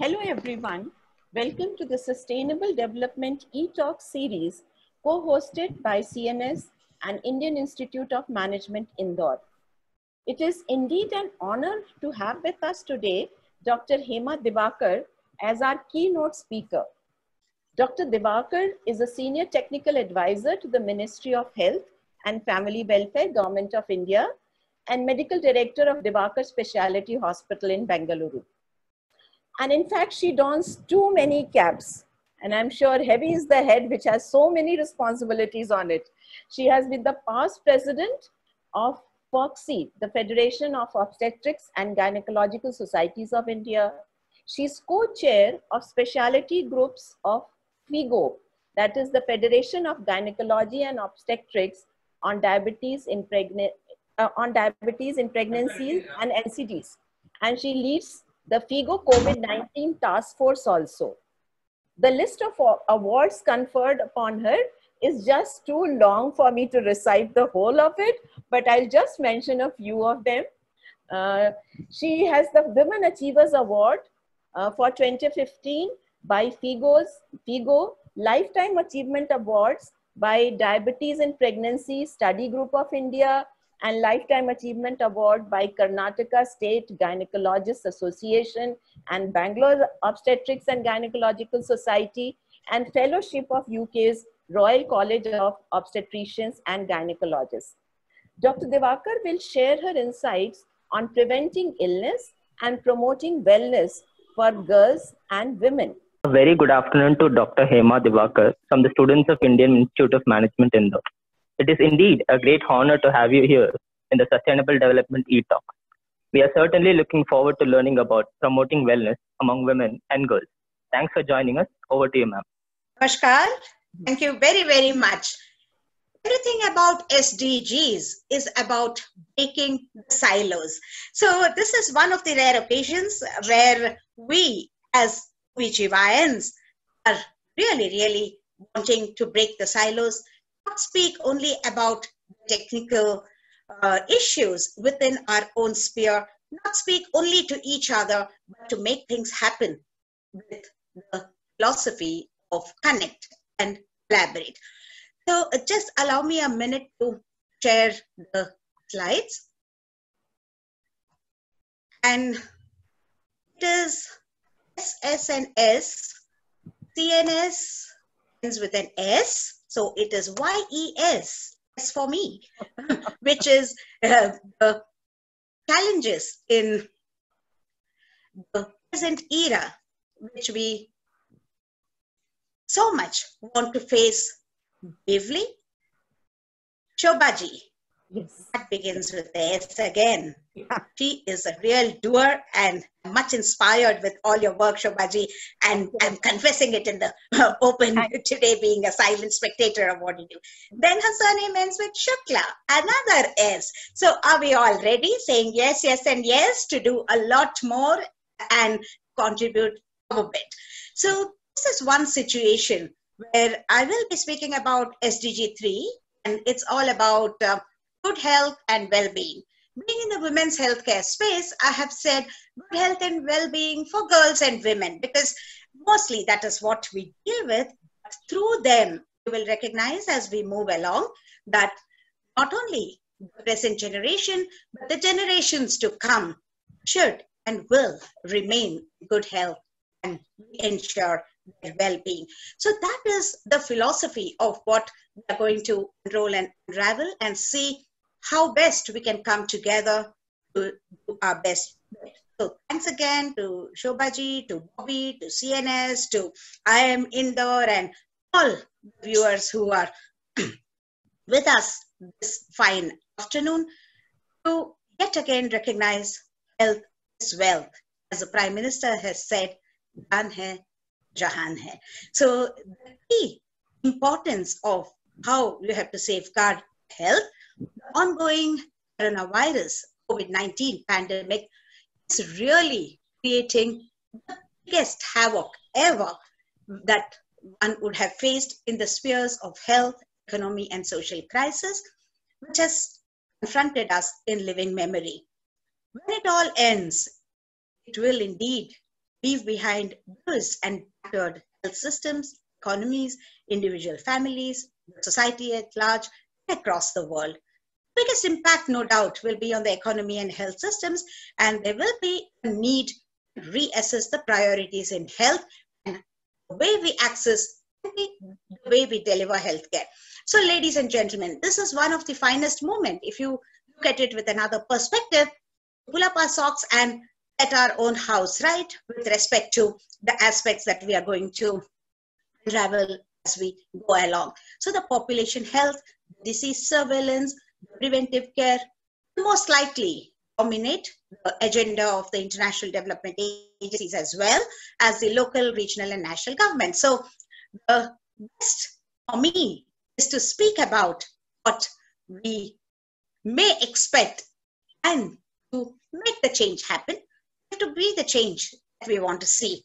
Hello everyone, welcome to the Sustainable Development E-Talk series co-hosted by CNS and Indian Institute of Management Indore. It is indeed an honor to have with us today Dr. Hema Divakar as our keynote speaker. Dr. Divakar is a Senior Technical Advisor to the Ministry of Health and Family Welfare, Government of India, and Medical Director of Divakar Speciality Hospital in Bengaluru. And in fact, she dons too many caps. And I'm sure heavy is the head which has so many responsibilities on it. She has been the past president of FOGSI, the Federation of Obstetrics and Gynecological Societies of India. She's co-chair of specialty groups of FIGO, that is the Federation of Gynecology and Obstetrics on Diabetes in Pregnancies and NCDs. And she leads the FIGO COVID-19 task force also. The list of awards conferred upon her is just too long for me to recite the whole of it, but I'll just mention a few of them. She has the Women Achievers Award for 2015 by FIGO, Lifetime Achievement Awards by Diabetes in Pregnancy Study Group of India, and Lifetime Achievement Award by Karnataka State Gynaecologists Association and Bangalore Obstetrics and Gynecological Society, and Fellowship of UK's Royal College of Obstetricians and Gynaecologists. Dr. Divakar will share her insights on preventing illness and promoting wellness for girls and women. A very good afternoon to Dr. Hema Divakar from the students of Indian Institute of Management Indore. It is indeed a great honor to have you here in the Sustainable Development E-Talk. We are certainly looking forward to learning about promoting wellness among women and girls. Thanks for joining us. Over to you, ma'am. Namaskar. Thank you very, very much. Everything about SDGs is about breaking the silos. So this is one of the rare occasions where we as ObGyns are really, really wanting to break the silos, not speak only about technical issues within our own sphere, not speak only to each other, but to make things happen with the philosophy of connect and collaborate. So just allow me a minute to share the slides. And it is SSNS, CNS ends with an S. So it is YES, S for me, which is the challenges in the present era, which we so much want to face bravely. Shobhaji, yes. That begins with the S again. Yeah. She is a real doer and much inspired with all your work, Shobhaji, and I'm confessing it in the open today, being a silent spectator of what you do. Then her surname ends with Shukla, another S. So are we all ready? Saying yes, yes, and yes to do a lot more and contribute a bit. So this is one situation where I will be speaking about SDG 3, and it's all about good health and well-being. Being in the women's healthcare space, I have said good health and well-being for girls and women, because mostly that is what we deal with. But through them, you will recognize as we move along that not only the present generation, but the generations to come should and will remain in good health and ensure their well-being. So that is the philosophy of what we are going to enroll and unravel and see how best we can come together to do our best. So thanks again to Shobhaji, to Bobby, to CNS, to IIM Indore, and all viewers who are with us this fine afternoon to yet again recognize health is wealth. As the Prime Minister has said, Dhan hai, Jahan hai. So the key importance of how you have to safeguard health. The ongoing coronavirus, COVID-19 pandemic is really creating the biggest havoc ever that one would have faced in the spheres of health, economy, and social crisis, which has confronted us in living memory. When it all ends, it will indeed leave behind bruised and battered health systems, economies, individual families, society at large, across the world. The biggest impact, no doubt, will be on the economy and health systems, and there will be a need to reassess the priorities in health and the way we access, the way we deliver healthcare. So, ladies and gentlemen, this is one of the finest moments. If you look at it with another perspective, pull up our socks and set our own house right with respect to the aspects that we are going to unravel as we go along. So, the population health, disease surveillance, preventive care most likely dominate the agenda of the international development agencies as well as the local, regional, and national governments. So, the best for me is to speak about what we may expect and to make the change happen, to be the change that we want to see.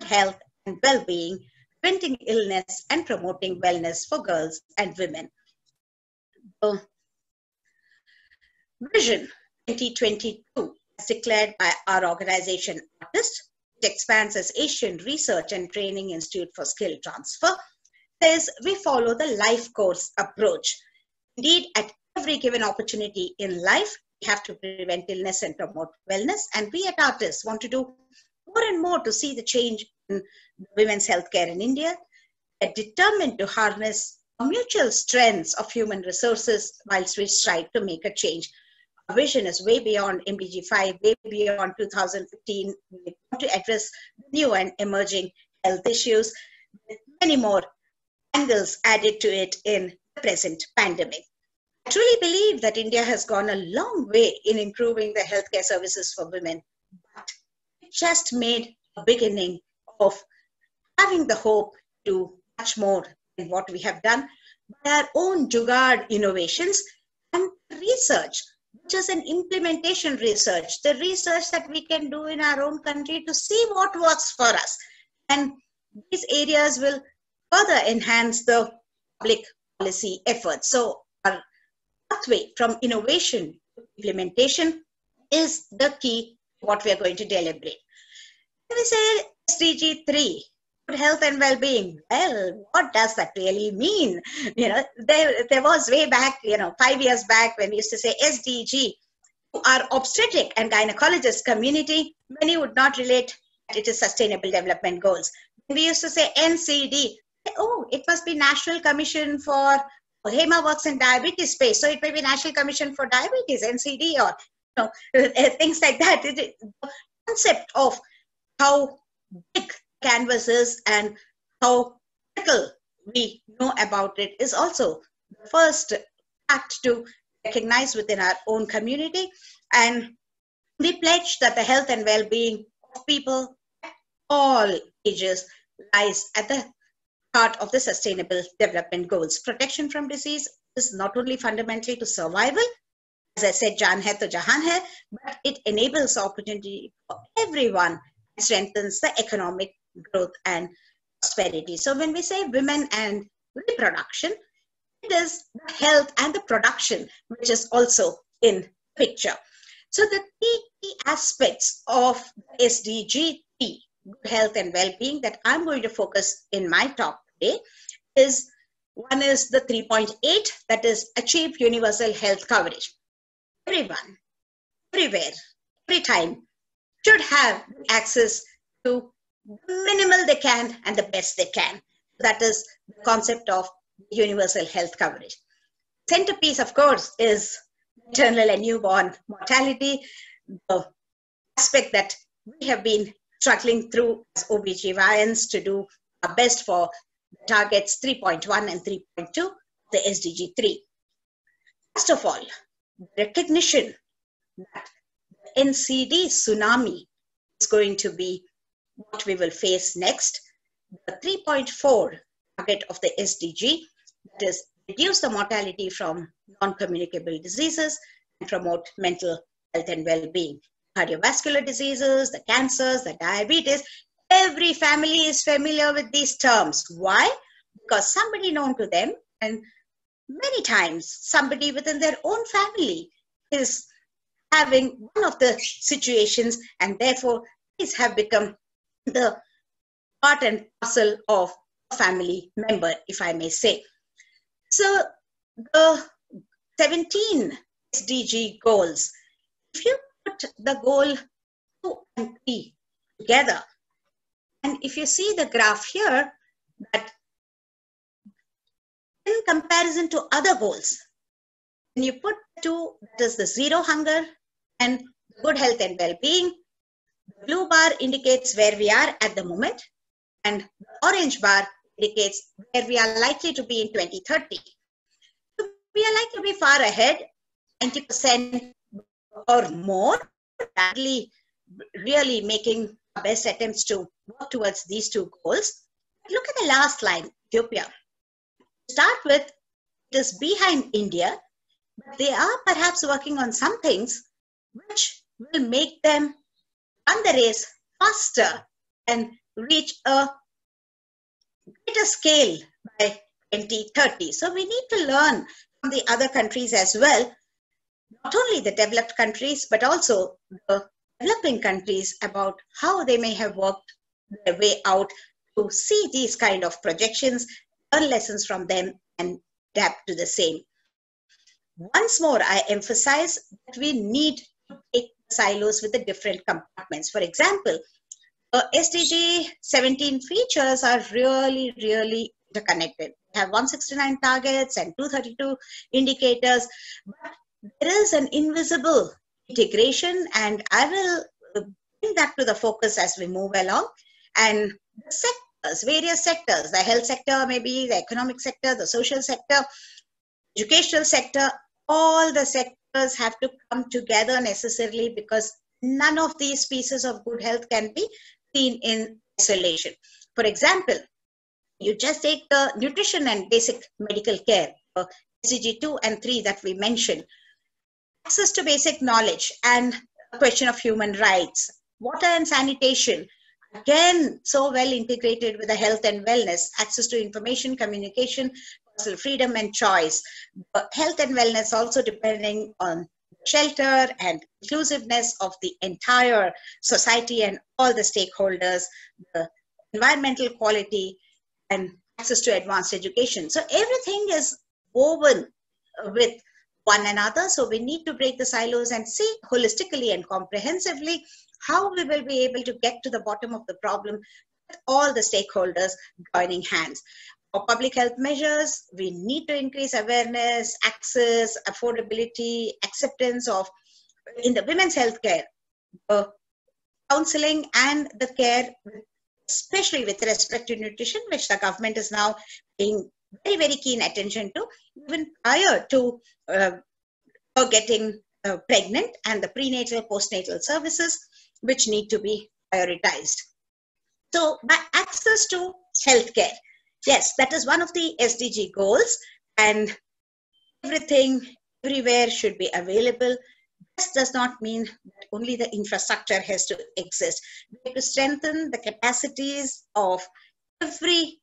Good health and well-being, preventing illness and promoting wellness for girls and women. The Vision 2022, as declared by our organization Artists, which expands as Asian Research and Training Institute for Skill Transfer, says we follow the life course approach. Indeed, at every given opportunity in life, we have to prevent illness and promote wellness. And we at Artists want to do more and more to see the change in women's healthcare in India. We are determined to harness mutual strengths of human resources whilst we strive to make a change. Our vision is way beyond MDG5, way beyond 2015. We want to address new and emerging health issues with many more angles added to it in the present pandemic. I truly believe that India has gone a long way in improving the healthcare services for women, but it just made a beginning of having the hope to do much more than what we have done by our own jugaad innovations and research, which is an implementation research, the research that we can do in our own country to see what works for us. And these areas will further enhance the public policy efforts. So our pathway from innovation to implementation is the key to what we are going to deliberate. Let me say SDG 3, good health and well-being. Well, what does that really mean? You know, there was way back, 5 years back when we used to say SDG. To our obstetric and gynecologist community, many would not relate that it is Sustainable Development Goals. We used to say NCD. Oh, it must be National Commission for Hema works in diabetes space, so it may be National Commission for Diabetes, NCD, or things like that. The concept of how big canvas is and how little we know about it is also the first act to recognize within our own community. And we pledge that the health and well-being of people at all ages lies at the part of the Sustainable Development Goals. Protection from disease is not only fundamentally to survival, as I said, jaan hai to jahan hai, but it enables opportunity for everyone and strengthens the economic growth and prosperity. So when we say women and reproduction, it is the health and the production which is also in picture. So the three key aspects of SDG 3, good health and well-being, that I'm going to focus in my talk today is, one is the 3.8, that is achieve universal health coverage. Everyone, everywhere, every time should have access to the minimal they can and the best they can. That is the concept of universal health coverage. Centerpiece, of course, is maternal and newborn mortality, the aspect that we have been struggling through as OBGYNs to do our best for targets 3.1 and 3.2, the SDG 3. First of all, recognition that the NCD tsunami is going to be what we will face next. The 3.4 target of the SDG, that is reduce the mortality from non-communicable diseases and promote mental health and well-being. Cardiovascular diseases, the cancers, the diabetes, every family is familiar with these terms. Why? Because somebody known to them, and many times somebody within their own family is having one of the situations, and therefore these have become the part and parcel of a family member, if I may say. So the 17 SDG goals, if you put the goal 2 and 3 together, and if you see the graph here, that in comparison to other goals, when you put 2, that is the zero hunger and good health and well-being, the blue bar indicates where we are at the moment, and the orange bar indicates where we are likely to be in 2030. So we are likely to be far ahead, 90% or more, really making our best attempts to work towards these two goals. Look at the last line, Ethiopia. To start with, it is behind India, but they are perhaps working on some things which will make them run the race faster and reach a greater scale by 2030. So we need to learn from the other countries as well, not only the developed countries, but also the developing countries, about how they may have worked their way out to see these kind of projections, learn lessons from them, and adapt to the same. Once more, I emphasize that we need to take silos with the different compartments. For example, SDG 17 features are really interconnected. We have 169 targets and 232 indicators, but there is an invisible integration, and I will bring that to the focus as we move along. And the sectors, various sectors, the health sector, maybe the economic sector, the social sector, educational sector, all the sectors have to come together necessarily, because none of these pieces of good health can be seen in isolation. For example, you just take the nutrition and basic medical care, SDG 2 and 3 that we mentioned, access to basic knowledge and the question of human rights, water and sanitation, again, so well integrated with the health and wellness, access to information, communication, personal freedom and choice. But health and wellness also depending on shelter and inclusiveness of the entire society and all the stakeholders, the environmental quality and access to advanced education. So everything is woven with one another. So we need to break the silos and see holistically and comprehensively how we will be able to get to the bottom of the problem with all the stakeholders joining hands. For public health measures, we need to increase awareness, access, affordability, acceptance of, in the women's health care, counseling and the care, especially with respect to nutrition, which the government is now paying very keen attention to, even prior to getting pregnant, and the prenatal, postnatal services, which need to be prioritized. So by access to healthcare, yes, that is one of the SDG goals, and everything, everywhere should be available. This does not mean that only the infrastructure has to exist. We have to strengthen the capacities of every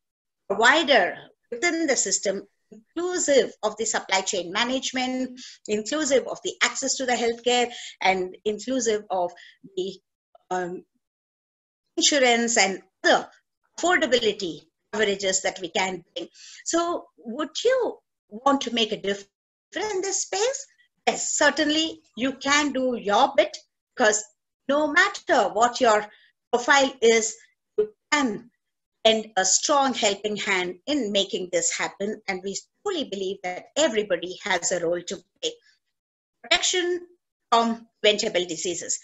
provider within the system, inclusive of the supply chain management, inclusive of the access to the healthcare, and inclusive of the insurance and other affordability coverages that we can bring. So would you want to make a difference in this space? Yes, certainly you can do your bit, because no matter what your profile is, you can and a strong helping hand in making this happen. And we fully believe that everybody has a role to play. Protection from preventable diseases.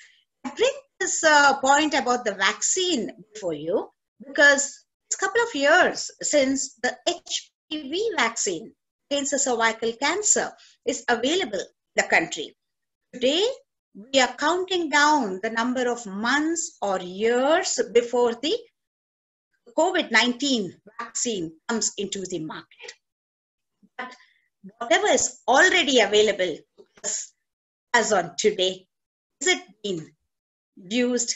I bring this point about the vaccine before you, because it's a couple of years since the HPV vaccine against the cervical cancer is available in the country. Today, we are counting down the number of months or years before the COVID-19 vaccine comes into the market. But whatever is already available to us as on today, has it been used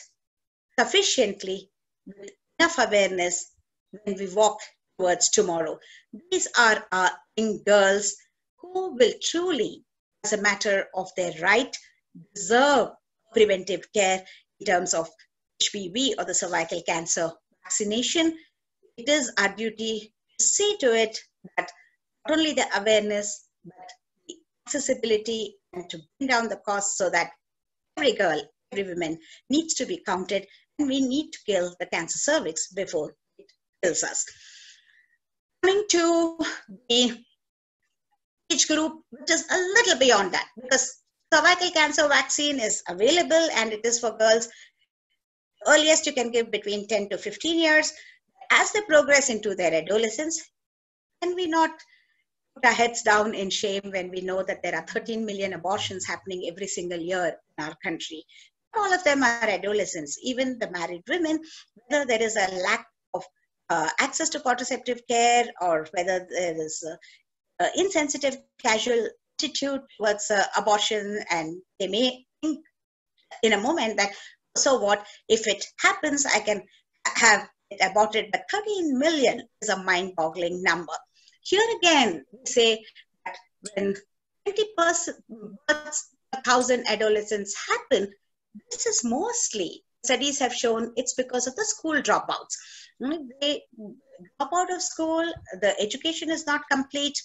sufficiently with enough awareness when we walk towards tomorrow? These are our young girls who will truly, as a matter of their right, deserve preventive care in terms of HPV or the cervical cancer vaccination, it is our duty to see to it that not only the awareness, but the accessibility, and to bring down the cost so that every girl, every woman needs to be counted, and we need to kill the cancer cervix before it kills us. Coming to the age group, which is a little beyond that, because cervical cancer vaccine is available and it is for girls. Earliest you can give between 10 to 15 years. As they progress into their adolescence, can we not put our heads down in shame when we know that there are 13 million abortions happening every single year in our country? All of them are adolescents, even the married women, whether there is a lack of access to contraceptive care or whether there is insensitive casual attitude towards abortion, and they may think in a moment that, so what, if it happens, I can have it aborted. But 13 million is a mind-boggling number. Here again, we say that when 20% births per 1,000 adolescents happen, this is mostly, studies have shown, it's because of the school dropouts. They drop out of school, the education is not complete,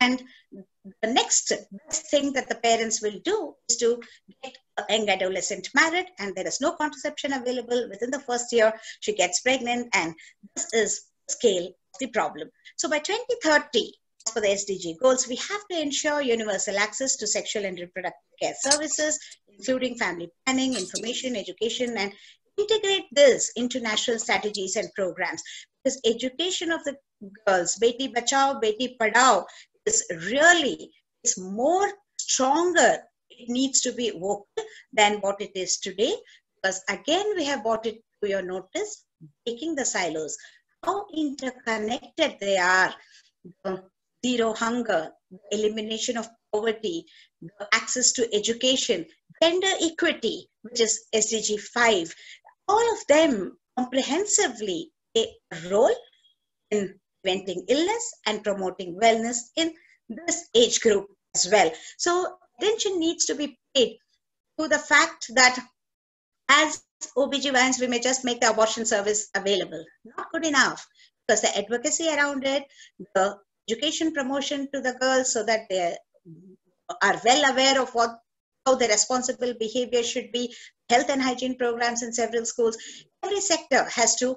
and the next best thing that the parents will do is to get a young adolescent married, and there is no contraception available. Within the first year, she gets pregnant, and this is the scale of the problem. So by 2030, for the SDG goals, we have to ensure universal access to sexual and reproductive care services, including family planning, information, education, and integrate this into national strategies and programs. Because education of the girls, Beti Bachao, Beti Padhao, is really, is more stronger. It needs to be vocal than what it is today. Because again, we have brought it to your notice, breaking the silos, how interconnected they are. Zero hunger, elimination of poverty, access to education, gender equity, which is SDG 5. All of them comprehensively play a role in preventing illness and promoting wellness in this age group as well. So attention needs to be paid to the fact that as OBGYNs, we may just make the abortion service available. Not good enough, because the advocacy around it, the education promotion to the girls so that they are well aware of what, how the responsible behavior should be, health and hygiene programs in several schools. Every sector has to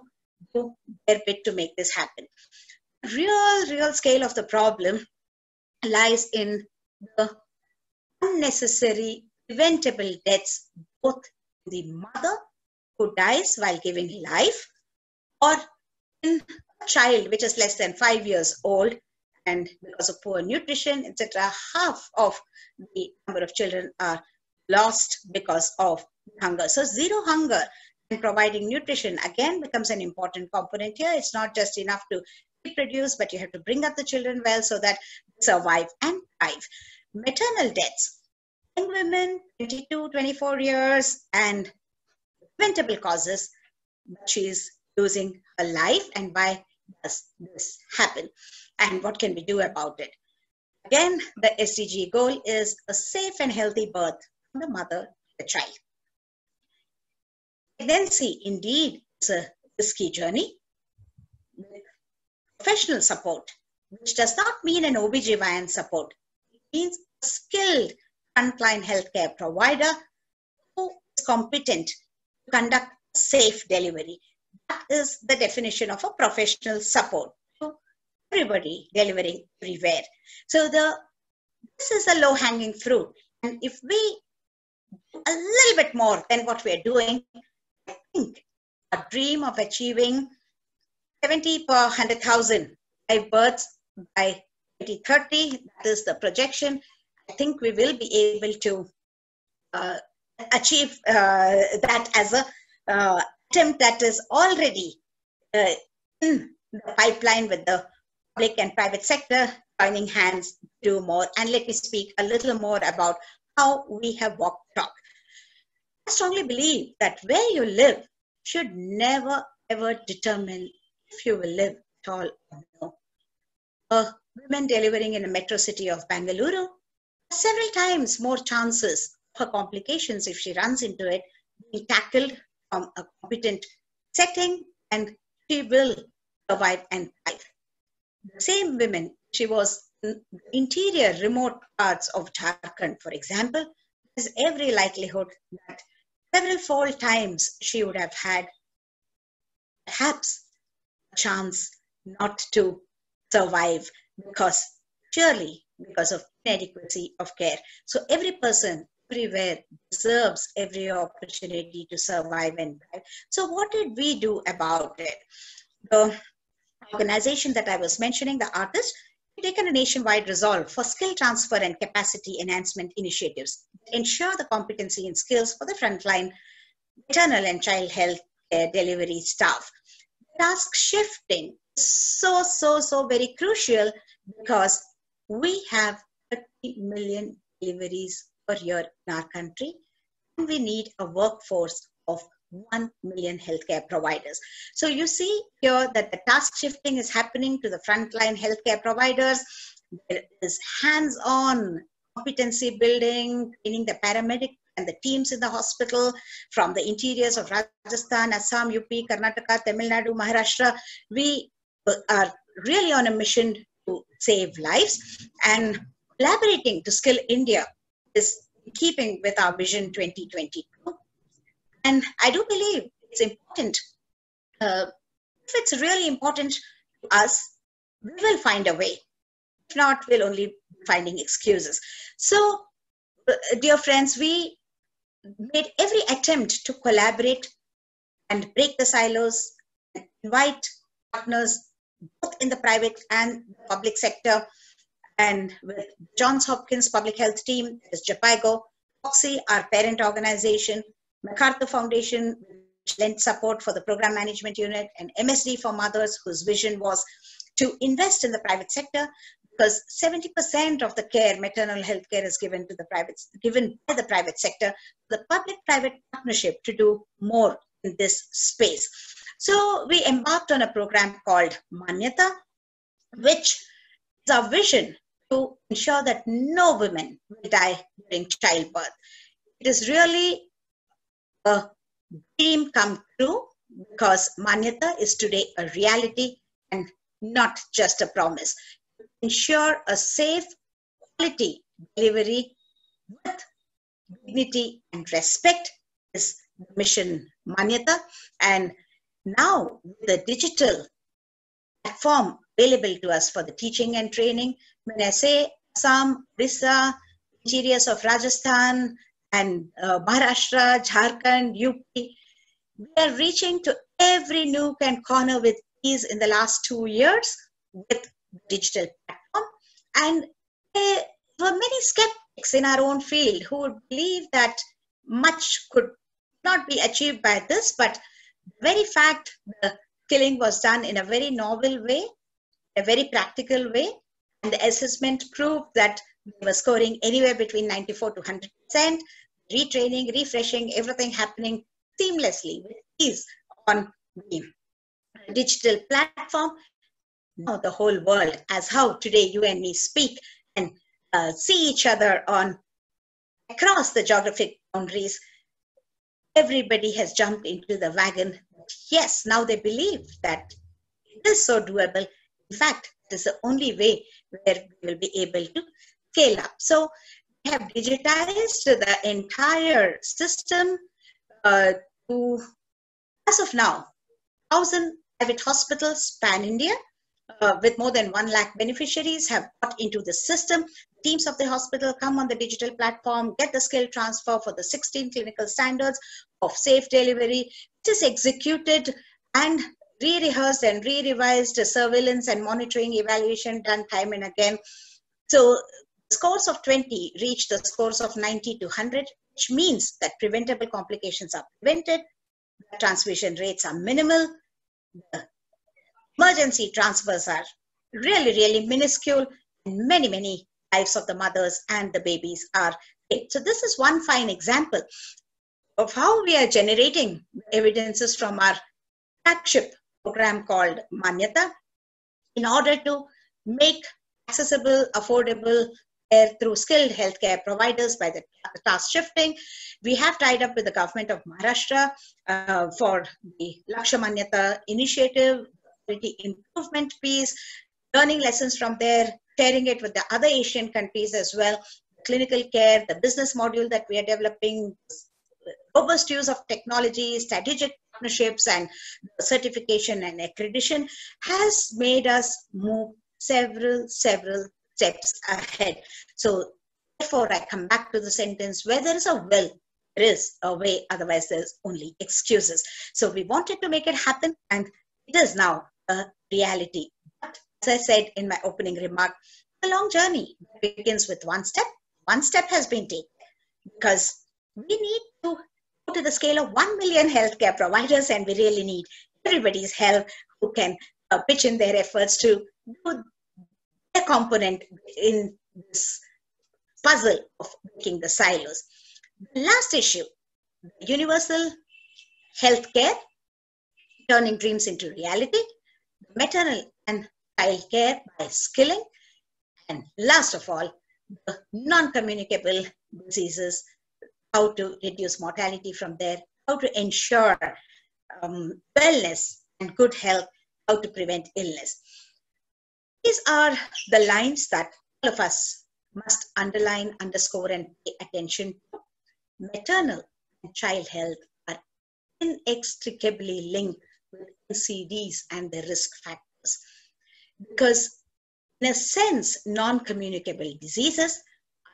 do their bit to make this happen. Real scale of the problem lies in the unnecessary preventable deaths, both the mother who dies while giving life or in a child which is less than 5 years old. And because of poor nutrition, etc., half of the number of children are lost because of hunger. So zero hunger and providing nutrition again becomes an important component here. It's not just enough to reproduce, but you have to bring up the children well so that they survive and thrive. Maternal deaths, young women, 22, 24 years, and preventable causes, but she's losing her life. And why does this happen? And what can we do about it? Again, the SDG goal is a safe and healthy birth from the mother to the child. Pregnancy, indeed, is a risky journey. Professional support, which does not mean an OBGYN support. It means a skilled frontline healthcare provider who is competent to conduct safe delivery. That is the definition of a professional support. Everybody delivering everywhere. So this is a low-hanging fruit. And if we do a little bit more than what we are doing, I think our dream of achieving 70 per 100,000 live births by 2030, that is the projection, I think we will be able to achieve that as an attempt that is already in the pipeline with the public and private sector joining hands to do more. And let me speak a little more about how we have walked talk. I strongly believe that where you live should never ever determine if you will live at all or no. A woman delivering in a metro city of Bangalore has several times more chances for complications if she runs into it being tackled from a competent setting, and she will survive and thrive. The same women, she was in the interior remote parts of Jharkhand, for example, there's every likelihood that several fall times she would have had perhaps a chance not to survive because purely because of inadequacy of care. So every person everywhere deserves every opportunity to survive and thrive. So what did we do about it? The organization that I was mentioning, the Artists, taken a nationwide resolve for skill transfer and capacity enhancement initiatives that ensure the competency and skills for the frontline maternal and child health care delivery staff. Task shifting is so very crucial because we have 30 million deliveries per year in our country, and we need a workforce of 1 million healthcare providers. So you see here that the task shifting is happening to the frontline healthcare providers. There is hands-on competency building, training the paramedic and the teams in the hospital from the interiors of Rajasthan, Assam, UP, Karnataka, Tamil Nadu, Maharashtra. We are really on a mission to save lives, and collaborating to Skill India is in keeping with our Vision 2022. And I do believe it's important, if it's really important to us, we will find a way. If not, we'll only be finding excuses. So, dear friends, we made every attempt to collaborate and break the silos, and invite partners both in the private and public sector, and with Johns Hopkins Public Health Team, that is Japigo, Oxy, our parent organization, MacArthur Foundation, which lent support for the program management unit, and MSD for mothers, whose vision was to invest in the private sector, because 70% of the care, maternal health care, is given to the private, given by the private sector. The public-private partnership to do more in this space. So we embarked on a program called Manyata, which is our vision to ensure that no women will die during childbirth. It is really a dream come true because Manyata is today a reality and not just a promise. To ensure a safe, quality delivery with dignity and respect is the mission Manyata. And now the digital platform available to us for the teaching and training, when I say Assam, Orissa, interiors of Rajasthan, and Maharashtra, Jharkhand, UP, we are reaching to every nook and corner with ease in the last 2 years with digital platform. And there were many skeptics in our own field who would believe that much could not be achieved by this, but the very fact the killing was done in a very novel way, a very practical way, and the assessment proved that we were scoring anywhere between 94 to 100%, retraining, refreshing, everything happening seamlessly with ease on the digital platform. Now the whole world, as how today you and me speak and see each other on across the geographic boundaries, everybody has jumped into the wagon. Yes, now they believe that it is so doable. In fact, it is the only way where we will be able to scale up. So we have digitized the entire system to, as of now, 1,000 private hospitals pan India with more than 1 lakh beneficiaries have got into the system. Teams of the hospital come on the digital platform, get the skill transfer for the 16 clinical standards of safe delivery. It is executed and re-rehearsed and re-revised surveillance and monitoring evaluation done time and again. So scores of 20 reach the scores of 90 to 100, which means that preventable complications are prevented, the transmission rates are minimal, the emergency transfers are really minuscule, and many lives of the mothers and the babies are saved. So this is one fine example of how we are generating evidences from our flagship program called Manyata in order to make accessible, affordable, through skilled healthcare providers by the task shifting. We have tied up with the government of Maharashtra for the Lakshamanyata initiative, the improvement piece, learning lessons from there, sharing it with the other Asian countries as well, clinical care, the business module that we are developing, robust use of technology, strategic partnerships, and certification and accreditation has made us move several steps ahead. So therefore, I come back to the sentence, where there is a will, there is a way, otherwise there's only excuses. So we wanted to make it happen, and it is now a reality. But as I said in my opening remark, a long journey begins with one step. One step has been taken because we need to go to the scale of 1 million healthcare providers, and we really need everybody's help who can pitch in their efforts to do their component in this puzzle of breaking the silos. The last issue, universal healthcare, turning dreams into reality, maternal and child care by skilling, and last of all, the non-communicable diseases, how to reduce mortality from there, how to ensure wellness and good health, how to prevent illness. These are the lines that all of us must underline, underscore, and pay attention to. Maternal and child health are inextricably linked with NCDs and the risk factors, because in a sense, non-communicable diseases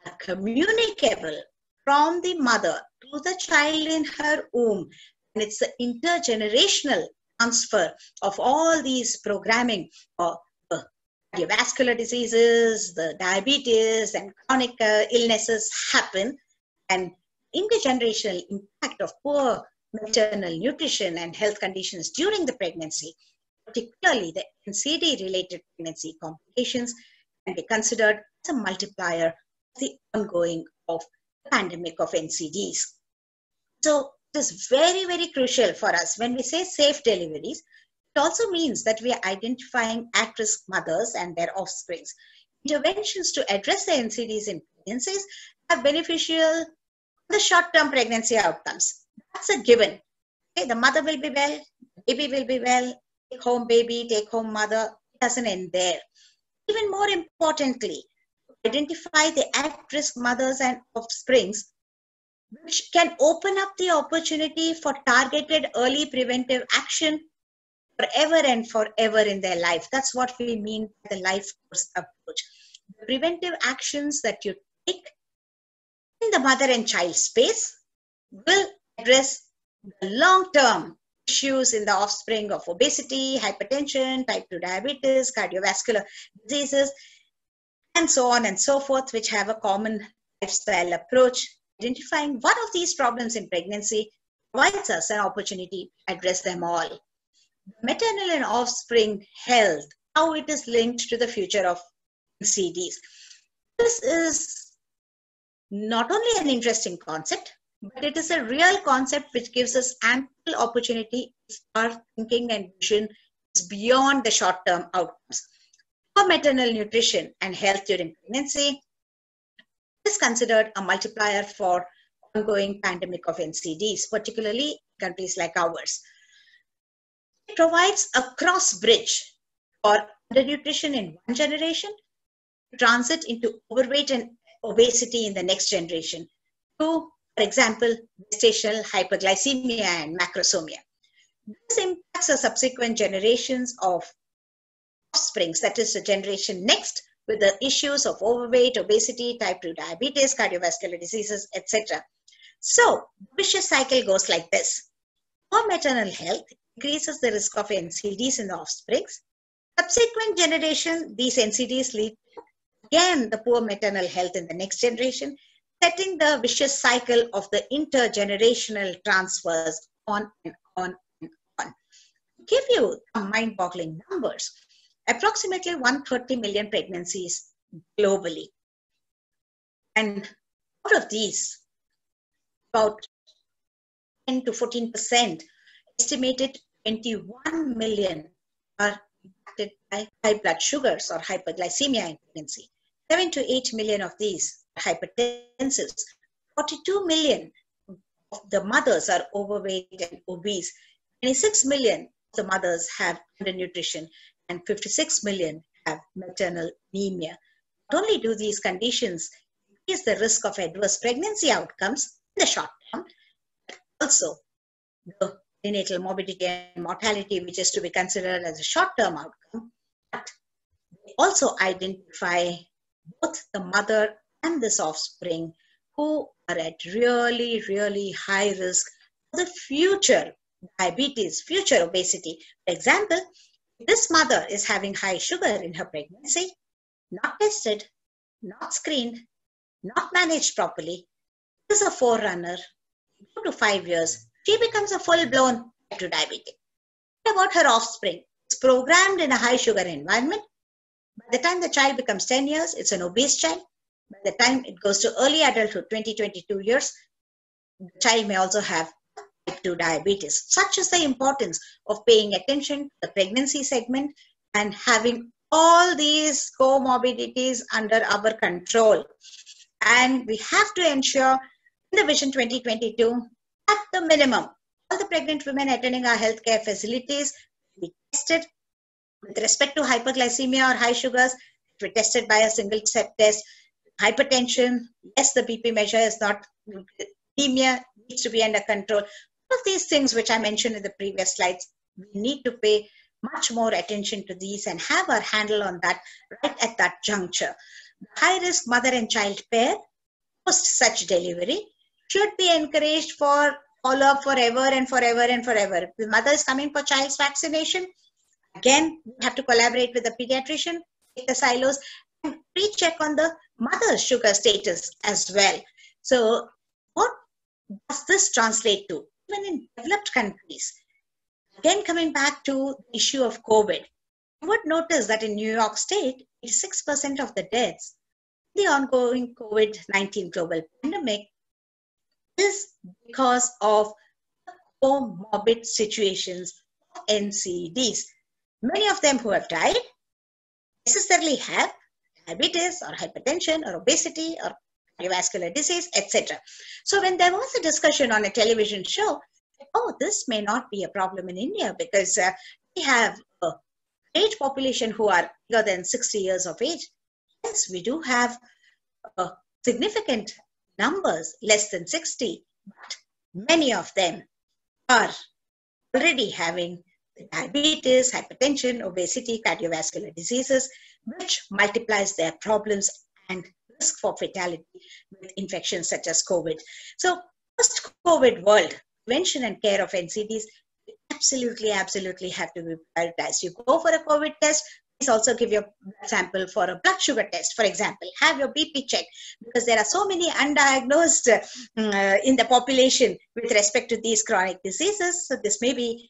are communicable from the mother to the child in her womb. And it's the intergenerational transfer of all these programming of the cardiovascular diseases, the diabetes, and chronic illnesses happen. And intergenerational impact of poor maternal nutrition and health conditions during the pregnancy, particularly the NCD-related pregnancy complications, can be considered as a multiplier of the ongoing of the pandemic of NCDs. So it is very, very crucial for us. When we say safe deliveries, it also means that we are identifying at-risk mothers and their offspring. Interventions to address the NCDs in pregnancies are beneficial for the short-term pregnancy outcomes. That's a given. Okay, the mother will be well, baby will be well, take home baby, take home mother, it doesn't end there. Even more importantly, identify the at-risk mothers and offsprings, which can open up the opportunity for targeted early preventive action forever and forever in their life. That's what we mean by the life course approach. The preventive actions that you take in the mother and child space will address the long-term issues in the offspring of obesity, hypertension, type 2 diabetes, cardiovascular diseases, and so on and so forth, which have a common lifestyle approach. Identifying one of these problems in pregnancy provides us an opportunity to address them all. Maternal and offspring health, how it is linked to the future of NCDs. This is not only an interesting concept, but it is a real concept which gives us ample opportunity if our thinking and vision is beyond the short-term outcomes. For maternal nutrition and health during pregnancy, it is considered a multiplier for ongoing pandemic of NCDs, particularly countries like ours. It provides a cross-bridge for undernutrition in one generation, transit into overweight and obesity in the next generation, to, for example, gestational hyperglycemia and macrosomia. This impacts the subsequent generations of offsprings, that is the generation next, with the issues of overweight, obesity, type 2 diabetes, cardiovascular diseases, etc. So, the vicious cycle goes like this. Poor maternal health increases the risk of NCDs in the offsprings. Subsequent generation, these NCDs lead to, again, the poor maternal health in the next generation, setting the vicious cycle of the intergenerational transfers on and on and on. To give you some mind-boggling numbers, approximately 130 million pregnancies globally. And out of these, about 10 to 14%, estimated 21 million, are impacted by high blood sugars or hyperglycemia in pregnancy. 7 to 8 million of these are hypertensives. 42 million of the mothers are overweight and obese. 26 million of the mothers have undernutrition and 56 million have maternal anemia. Not only do these conditions increase the risk of adverse pregnancy outcomes in the short term, but also the prenatal morbidity and mortality, which is to be considered as a short-term outcome, but they also identify both the mother and this offspring who are at really, really high risk for the future diabetes, future obesity. For example, this mother is having high sugar in her pregnancy, not tested, not screened, not managed properly, is a forerunner, 2 to 5 years, she becomes a full-blown type 2 diabetic. What about her offspring? It's programmed in a high-sugar environment. By the time the child becomes 10 years, it's an obese child. By the time it goes to early adulthood, 20, 22 years, the child may also have type 2 diabetes. Such is the importance of paying attention to the pregnancy segment and having all these comorbidities under our control. And we have to ensure in the Vision 2022, at the minimum, all the pregnant women attending our healthcare facilities will be tested with respect to hyperglycemia or high sugars. It will be tested by a single test. Hypertension, yes, the BP measure is not, anemia needs to be under control. All of these things which I mentioned in the previous slides, we need to pay much more attention to these and have our handle on that right at that juncture. The high-risk mother and child pair post such delivery should be encouraged for follow-up forever and forever and forever. If the mother is coming for child's vaccination, again, we have to collaborate with the pediatrician, take the silos, and pre-check on the mother's sugar status as well. So what does this translate to? Even in developed countries, again coming back to the issue of COVID, you would notice that in New York State, 86% of the deaths in the ongoing COVID-19 global pandemic is because of comorbid situations of NCDs. Many of them who have died necessarily have diabetes or hypertension or obesity or cardiovascular disease, etc. So when there was a discussion on a television show, oh, this may not be a problem in India because we have a great population who are younger than 60 years of age. Yes, we do have significant numbers less than 60, but many of them are already having diabetes, hypertension, obesity, cardiovascular diseases, which multiplies their problems and risk for fatality with infections such as COVID. So post-COVID world, prevention and care of NCDs absolutely, absolutely have to be prioritized. You go for a COVID test, please also give your sample for a blood sugar test, for example. Have your BP checked because there are so many undiagnosed in the population with respect to these chronic diseases. So this may be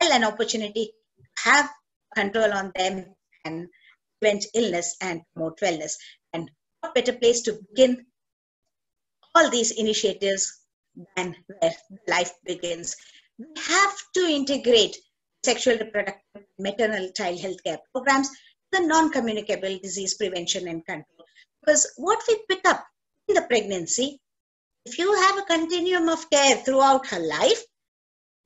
well an opportunity to have control on them and prevent illness and promote wellness. And what better place to begin all these initiatives than where life begins. We have to integrate sexual reproductive maternal child healthcare programs, the non-communicable disease prevention and control. Because what we pick up in the pregnancy, if you have a continuum of care throughout her life,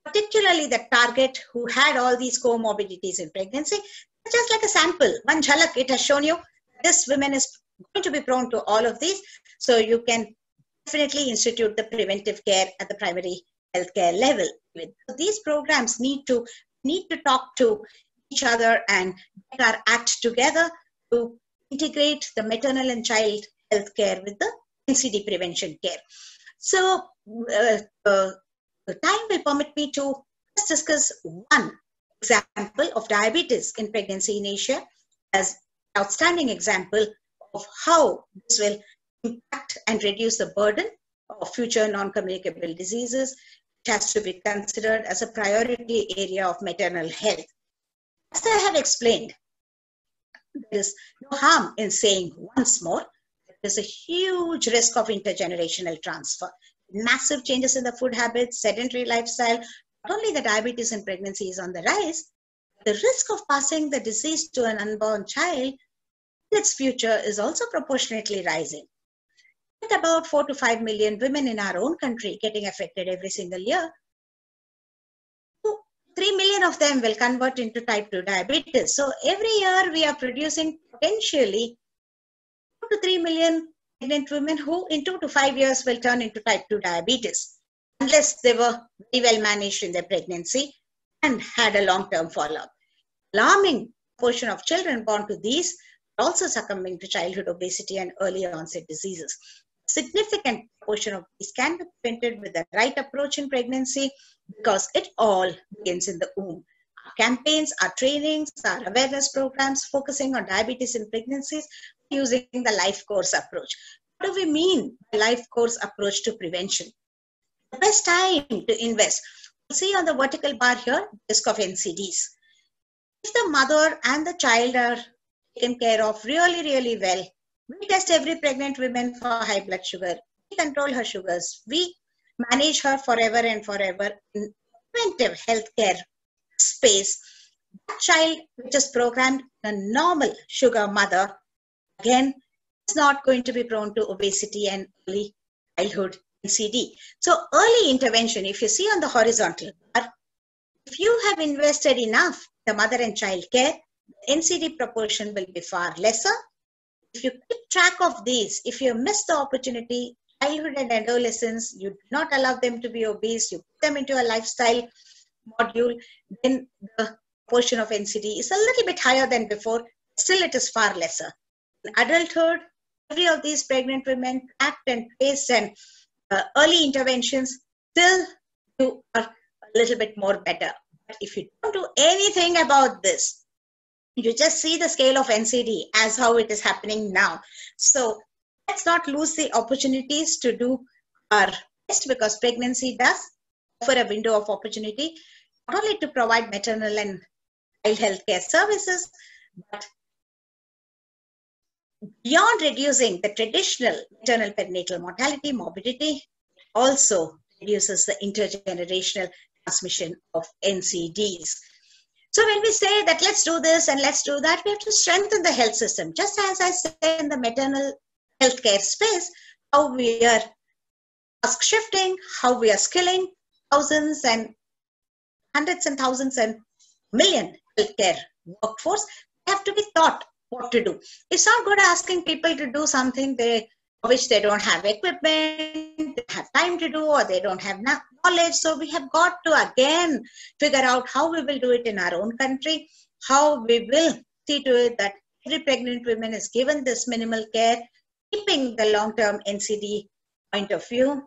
particularly the target who had all these comorbidities in pregnancy, just like a sample, one jhalak, it has shown you this woman is going to be prone to all of these. So you can definitely institute the preventive care at the primary healthcare level. So these programs need to talk to each other and get our act together to integrate the maternal and child health care with the NCD prevention care. So the time will permit me to just discuss one example of diabetes in pregnancy in Asia as an outstanding example of how this will impact and reduce the burden of future non-communicable diseases, which has to be considered as a priority area of maternal health. As I have explained, there is no harm in saying once more, there's a huge risk of intergenerational transfer. Massive changes in the food habits, sedentary lifestyle, not only the diabetes in pregnancy is on the rise, the risk of passing the disease to an unborn child its future is also proportionately rising. With about 4 to 5 million women in our own country getting affected every single year, 3 million of them will convert into type 2 diabetes. So every year we are producing potentially 2 to 3 million pregnant women who in 2 to 5 years will turn into type 2 diabetes, unless they were very well managed in their pregnancy and had a long-term follow-up. Alarming portion of children born to these are also succumbing to childhood obesity and early onset diseases. Significant portion of these can be prevented with the right approach in pregnancy, because it all begins in the womb. Our campaigns, our trainings, our awareness programs focusing on diabetes in pregnancies using the life course approach. What do we mean by life course approach to prevention? The best time to invest. You'll see on the vertical bar here, risk of NCDs. If the mother and the child are taken care of really, really well, we test every pregnant woman for high blood sugar. We control her sugars. We manage her forever and forever in preventive healthcare space. That child which is programmed a normal sugar mother, again, is not going to be prone to obesity and early childhood NCD. So early intervention, if you see on the horizontal bar, if you have invested enough in the mother and child care, the NCD proportion will be far lesser. If you keep track of these, if you miss the opportunity, childhood and adolescence, you do not allow them to be obese, you put them into a lifestyle module, then the portion of NCD is a little bit higher than before, still it is far lesser. In adulthood, every of these pregnant women act and face and early interventions, still you are a little bit more better. But if you don't do anything about this, you just see the scale of NCD as how it is happening now. So let's not lose the opportunities to do our best, because pregnancy does offer a window of opportunity, not only to provide maternal and child health care services, but beyond reducing the traditional maternal perinatal mortality, morbidity, also reduces the intergenerational transmission of NCDs. So when we say that let's do this and let's do that, we have to strengthen the health system. Just as I say in the maternal healthcare space, how we are task shifting, how we are skilling thousands and hundreds and thousands and million healthcare workforce, they have to be taught what to do. It's not good asking people to do something for which they don't have equipment, they have time to do, or they don't have knowledge. So we have got to again figure out how we will do it in our own country, how we will see to it that every pregnant woman is given this minimal care, keeping the long-term NCD point of view.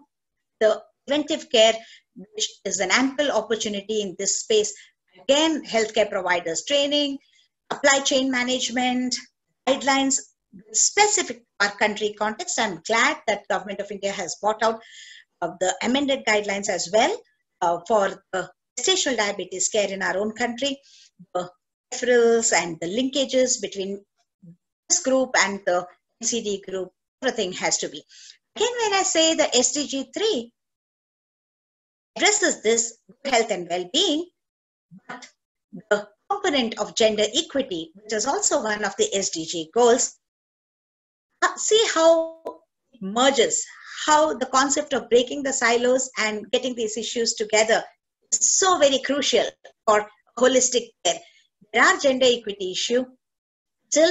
The preventive care, which is an ample opportunity in this space. Again, healthcare providers training, supply chain management, guidelines specific to our country context. I'm glad that Government of India has brought out the amended guidelines as well for the gestational diabetes care in our own country. The referrals and the linkages between this group and the NCD group, everything has to be. Again, when I say the SDG 3 addresses this health and well-being, but the component of gender equity, which is also one of the SDG goals, see how it merges, how the concept of breaking the silos and getting these issues together is so very crucial for holistic care. There are gender equity issues, still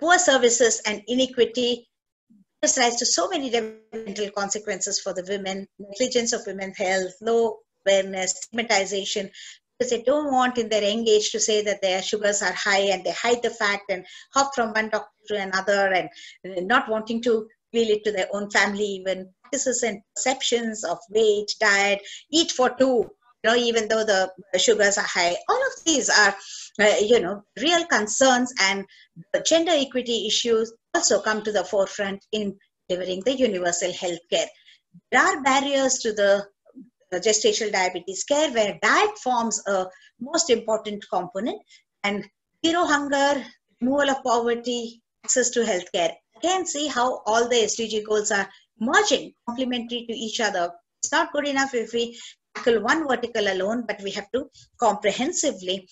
poor services and inequity gives rise to so many developmental consequences for the women, negligence of women's health, low awareness, stigmatization, because they don't want in their young age to say that their sugars are high and they hide the fact and hop from one doctor to another and not wanting to reveal it to their own family, even practices and perceptions of weight, diet, eat for two, you know, even though the sugars are high. All of these are real concerns, and the gender equity issues also come to the forefront in delivering the universal health care. There are barriers to the gestational diabetes care where diet forms a most important component, and zero hunger, removal of poverty, access to health care. You can see how all the SDG goals are merging, complementary to each other. It's not good enough if we tackle one vertical alone, but we have to comprehensively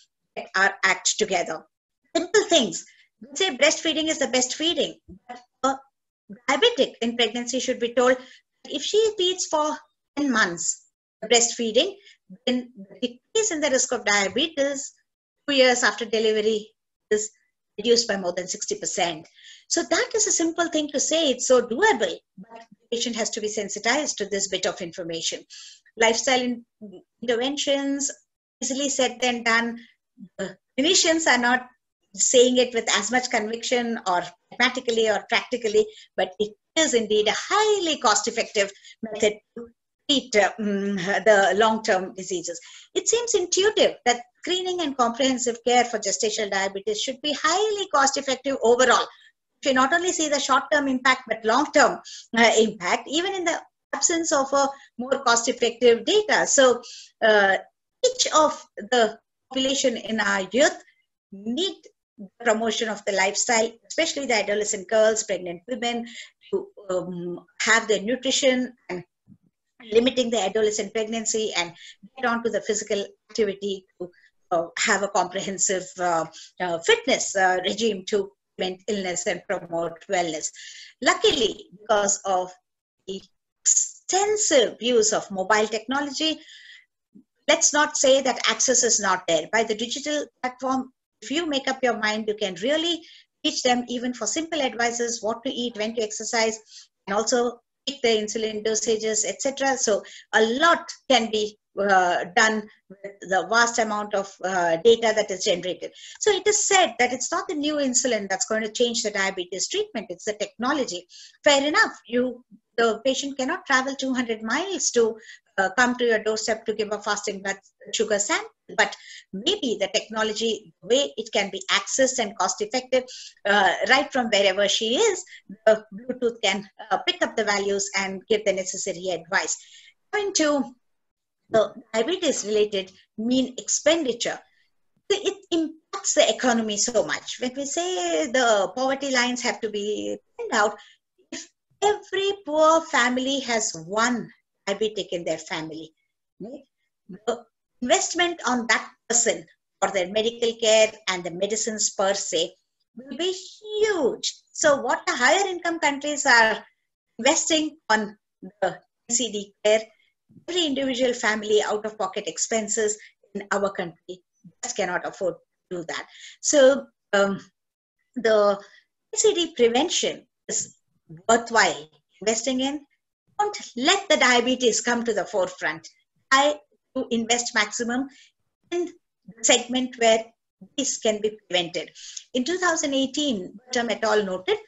our act together. Simple things They say breastfeeding is the best feeding, but a diabetic in pregnancy should be told that if she feeds for 10 months breastfeeding, then the decrease in the risk of diabetes 2 years after delivery is reduced by more than 60%. So that is a simple thing to say. It's so doable, but the patient has to be sensitized to this bit of information. Lifestyle interventions, easily said than done. Clinicians are not saying it with as much conviction or mathematically or practically, but it is indeed a highly cost-effective method to treat the long-term diseases. It seems intuitive that screening and comprehensive care for gestational diabetes should be highly cost-effective overall. You not only see the short-term impact, but long-term impact, even in the absence of a more cost-effective data. So each of the population in our youth need the promotion of the lifestyle, especially the adolescent girls, pregnant women, to have their nutrition and limiting the adolescent pregnancy and get on to the physical activity to have a comprehensive fitness regime to prevent illness and promote wellness. Luckily, because of the extensive use of mobile technology, let's not say that access is not there. By the digital platform, if you make up your mind, you can really teach them even for simple advices, what to eat, when to exercise, and also pick the insulin dosages, etc. So a lot can be done with the vast amount of data that is generated. So it is said that it's not the new insulin that's going to change the diabetes treatment, it's the technology. Fair enough, the patient cannot travel 200 miles to come to your doorstep to give a fasting blood sugar sample, but maybe the technology, the way it can be accessed and cost effective, right from wherever she is, the Bluetooth can pick up the values and give the necessary advice. Going to the diabetes related mean expenditure, it impacts the economy so much. When we say the poverty lines have to be thinned out, if every poor family has one diabetic in their family, right? The investment on that person for their medical care and the medicines per se will be huge. So what the higher income countries are investing on the NCD care, every individual family out-of-pocket expenses in our country just cannot afford to do that. So the NCD prevention is worthwhile investing in. Don't let the diabetes come to the forefront. Try to invest maximum in the segment where this can be prevented. In 2018, Bertram et al. Noted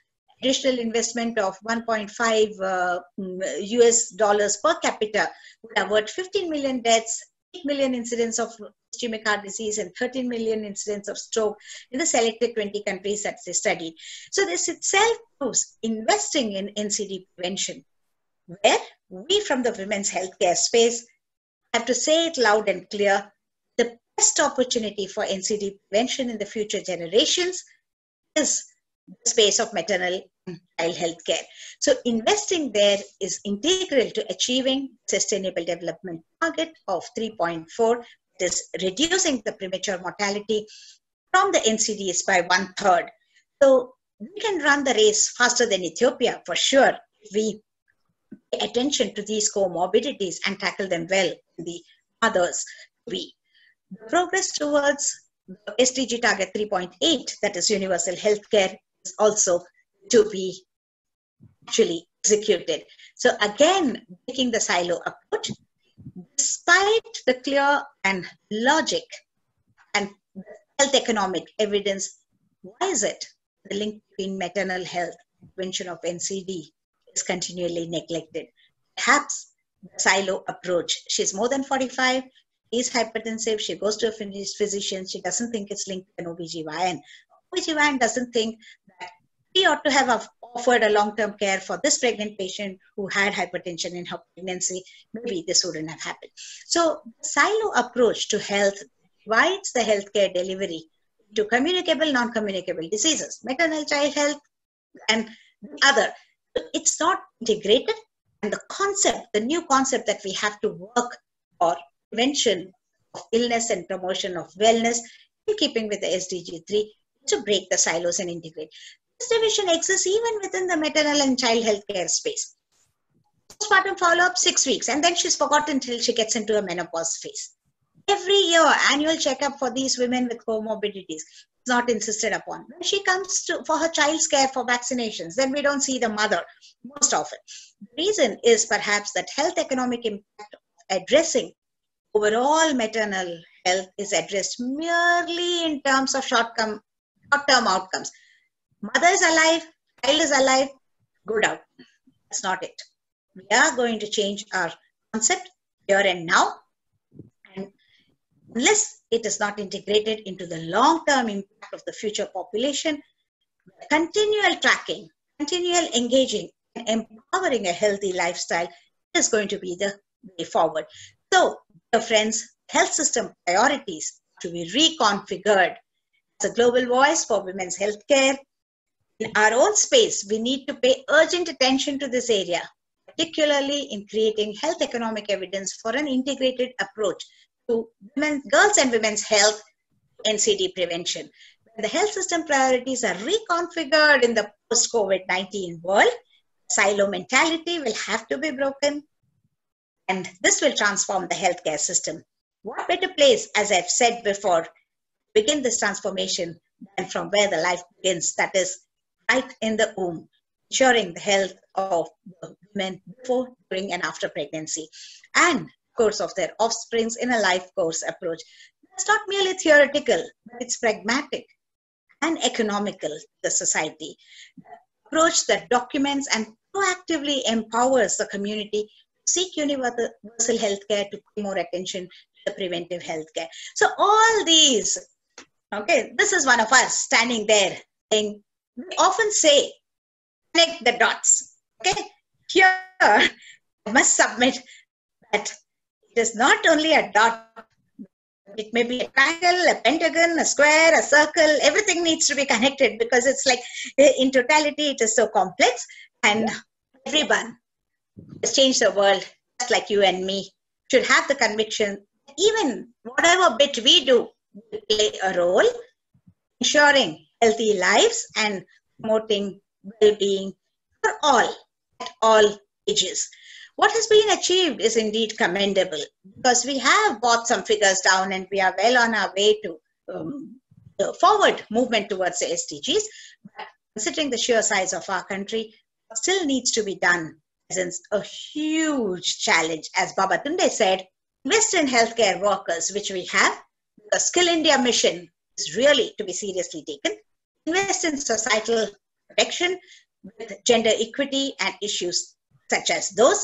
additional investment of $1.5 US per capita would avert 15 million deaths, 8 million incidents of ischemic heart disease, and 13 million incidents of stroke in the selected 20 countries that they studied. So this itself proves investing in NCD prevention, where we from the women's healthcare space have to say it loud and clear, the best opportunity for NCD prevention in the future generations is the space of maternal and child healthcare. So investing there is integral to achieving sustainable development target of 3.4, that is reducing the premature mortality from the NCDs by 1/3. So we can run the race faster than Ethiopia for sure if we pay attention to these comorbidities and tackle them well in the mothers to be. The progress towards the SDG target 3.8, that is universal healthcare, is also to be actually executed. So again, taking the silo approach, despite the clear and logic and health economic evidence, why is it the link between maternal health and prevention of NCD is continually neglected? Perhaps the silo approach. She's more than 45, is hypertensive, she goes to a physician, she doesn't think it's linked to an OBGYN. OBGYN doesn't think that we ought to have offered a long-term care for this pregnant patient who had hypertension in her pregnancy. Maybe this wouldn't have happened. So the silo approach to health divides the healthcare delivery into communicable, non-communicable diseases, maternal child health and other. It's not integrated, and the concept, the new concept that we have to work for prevention of illness and promotion of wellness in keeping with the SDG 3 to break the silos and integrate. This division exists even within the maternal and child health care space. Postpartum follow-up 6 weeks, and then she's forgotten until she gets into a menopause phase. Every year, annual checkup for these women with comorbidities is not insisted upon. When she comes to for her child's care for vaccinations, then we don't see the mother most often. The reason is perhaps that health economic impact of addressing overall maternal health is addressed merely in terms of short-term outcomes. Mother is alive, child is alive, good out. That's not it. We are going to change our concept here and now, and unless it is not integrated into the long-term impact of the future population, continual tracking, continual engaging, and empowering a healthy lifestyle is going to be the way forward. So, dear friends, health system priorities to be reconfigured as a global voice for women's healthcare. In our own space, we need to pay urgent attention to this area, particularly in creating health economic evidence for an integrated approach to girls' and women's health, NCD prevention. When the health system priorities are reconfigured in the post-COVID-19 world, silo mentality will have to be broken, and this will transform the healthcare system. What better place, as I've said before, begin this transformation than from where the life begins, that is, right in the womb, ensuring the health of women before, during, and after pregnancy, and of course of their offsprings in a life course approach. It's not merely theoretical, but it's pragmatic and economical to the society. The approach that documents and proactively empowers the community to seek universal healthcare, to pay more attention to the preventive healthcare. So all these, okay, this is one of us standing there saying, we often say, connect the dots. Okay, here I must submit that it is not only a dot, it may be a triangle, a pentagon, a square, a circle, everything needs to be connected because it's like in totality it is so complex, and everyone has changed the world just like you and me should have the conviction that even whatever bit we do, we play a role, ensuring healthy lives and promoting well-being for all, at all ages. What has been achieved is indeed commendable because we have brought some figures down and we are well on our way to the forward movement towards the SDGs. But considering the sheer size of our country, what still needs to be done presents a huge challenge. As Baba Tunde said, invest in healthcare workers, which we have. The Skill India mission is really to be seriously taken. Invest in societal protection with gender equity and issues such as those,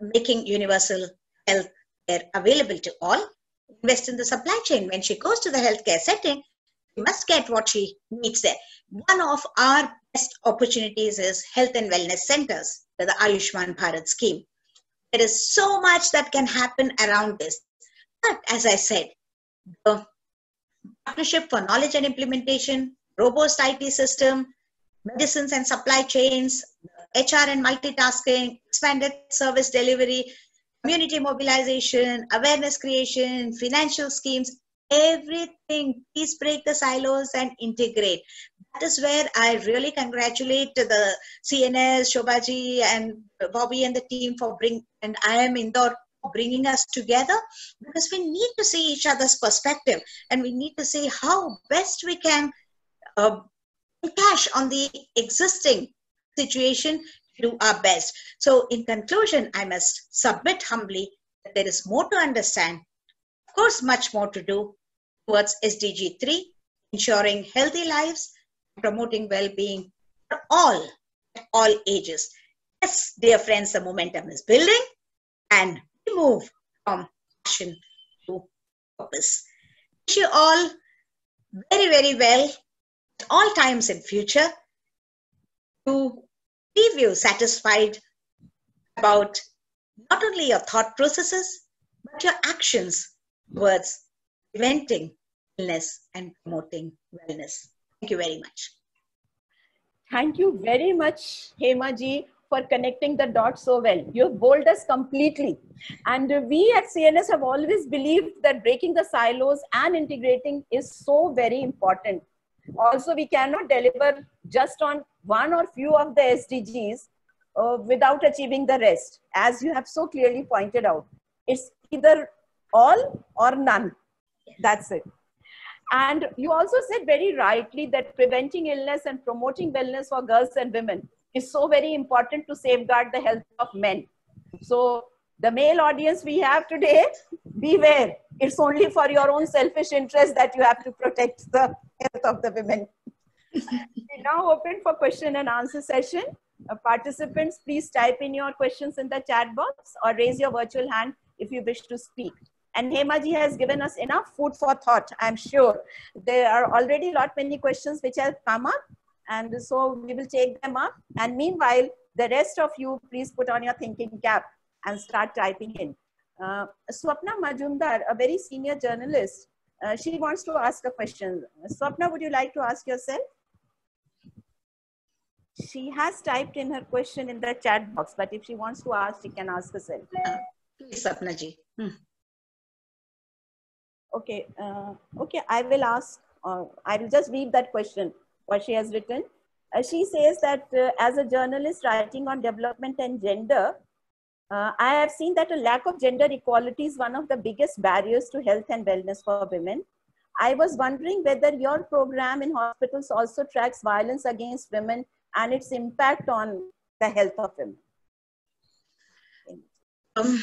making universal health care available to all. Invest in the supply chain. When she goes to the healthcare setting, she must get what she needs there. One of our best opportunities is health and wellness centers, the Ayushman Bharat scheme. There is so much that can happen around this. But as I said, the Partnership for Knowledge and Implementation, robust IT system, medicines and supply chains, HR and multitasking, expanded service delivery, community mobilization, awareness creation, financial schemes, everything. Please break the silos and integrate. That is where I really congratulate the CNS, Shobhaji and Bobby and the team for IIM Indore for bringing us together, because we need to see each other's perspective and we need to see how best we can cash on the existing situation, do our best. So in conclusion, I must submit humbly that there is more to understand, of course much more to do towards SDG 3, ensuring healthy lives, promoting well-being for all at all ages. Yes, dear friends, the momentum is building and we move from passion to purpose. Wish you all very, very well at all times in future, to leave you satisfied about not only your thought processes, but your actions towards preventing illness and promoting wellness. Thank you very much. Thank you very much, Hema ji, for connecting the dots so well. You've bowled us completely. And we at CNS have always believed that breaking the silos and integrating is so very important. Also, we cannot deliver just on one or few of the SDGs without achieving the rest. As you have so clearly pointed out, it's either all or none. That's it. And you also said very rightly that preventing illness and promoting wellness for girls and women is so very important to safeguard the health of men. So the male audience we have today, beware. It's only for your own selfish interest that you have to protect the health of the women. We now open for question and answer session. Participants, please type in your questions in the chat box or raise your virtual hand if you wish to speak. And Hema ji has given us enough food for thought, I'm sure. There are already many questions which have come up, and so we will take them up. And meanwhile, the rest of you, please put on your thinking cap and start typing in. Swapna Majumdar, a very senior journalist, she wants to ask a question. Swapna, would you like to ask yourself? She has typed in her question in the chat box, but if she wants to ask, she can ask herself. Please, Swapna ji. Okay, okay, I will ask, I will just read that question, what she has written. She says that as a journalist writing on development and gender, I have seen that a lack of gender equality is one of the biggest barriers to health and wellness for women. I was wondering whether your program in hospitals also tracks violence against women and its impact on the health of women.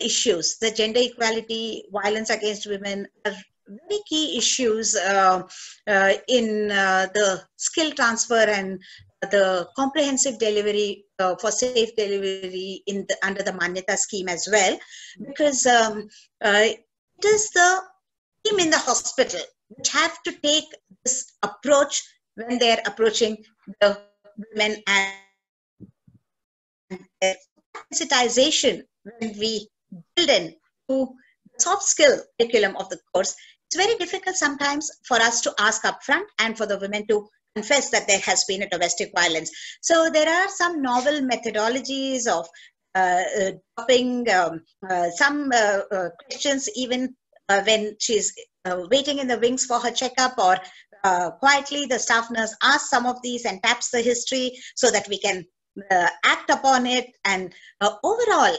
Issues, the gender equality, violence against women are very key issues in the skill transfer and the comprehensive delivery for safe delivery in the, under the Manyata scheme as well, because it is the team in the hospital which have to take this approach when they are approaching the women, and their sensitization when we build in to the soft skill curriculum of the course. It's very difficult sometimes for us to ask upfront and for the women to confess that there has been a domestic violence. So there are some novel methodologies of dropping some questions even when she's waiting in the wings for her checkup, or quietly the staff nurse asks some of these and taps the history so that we can act upon it. And overall,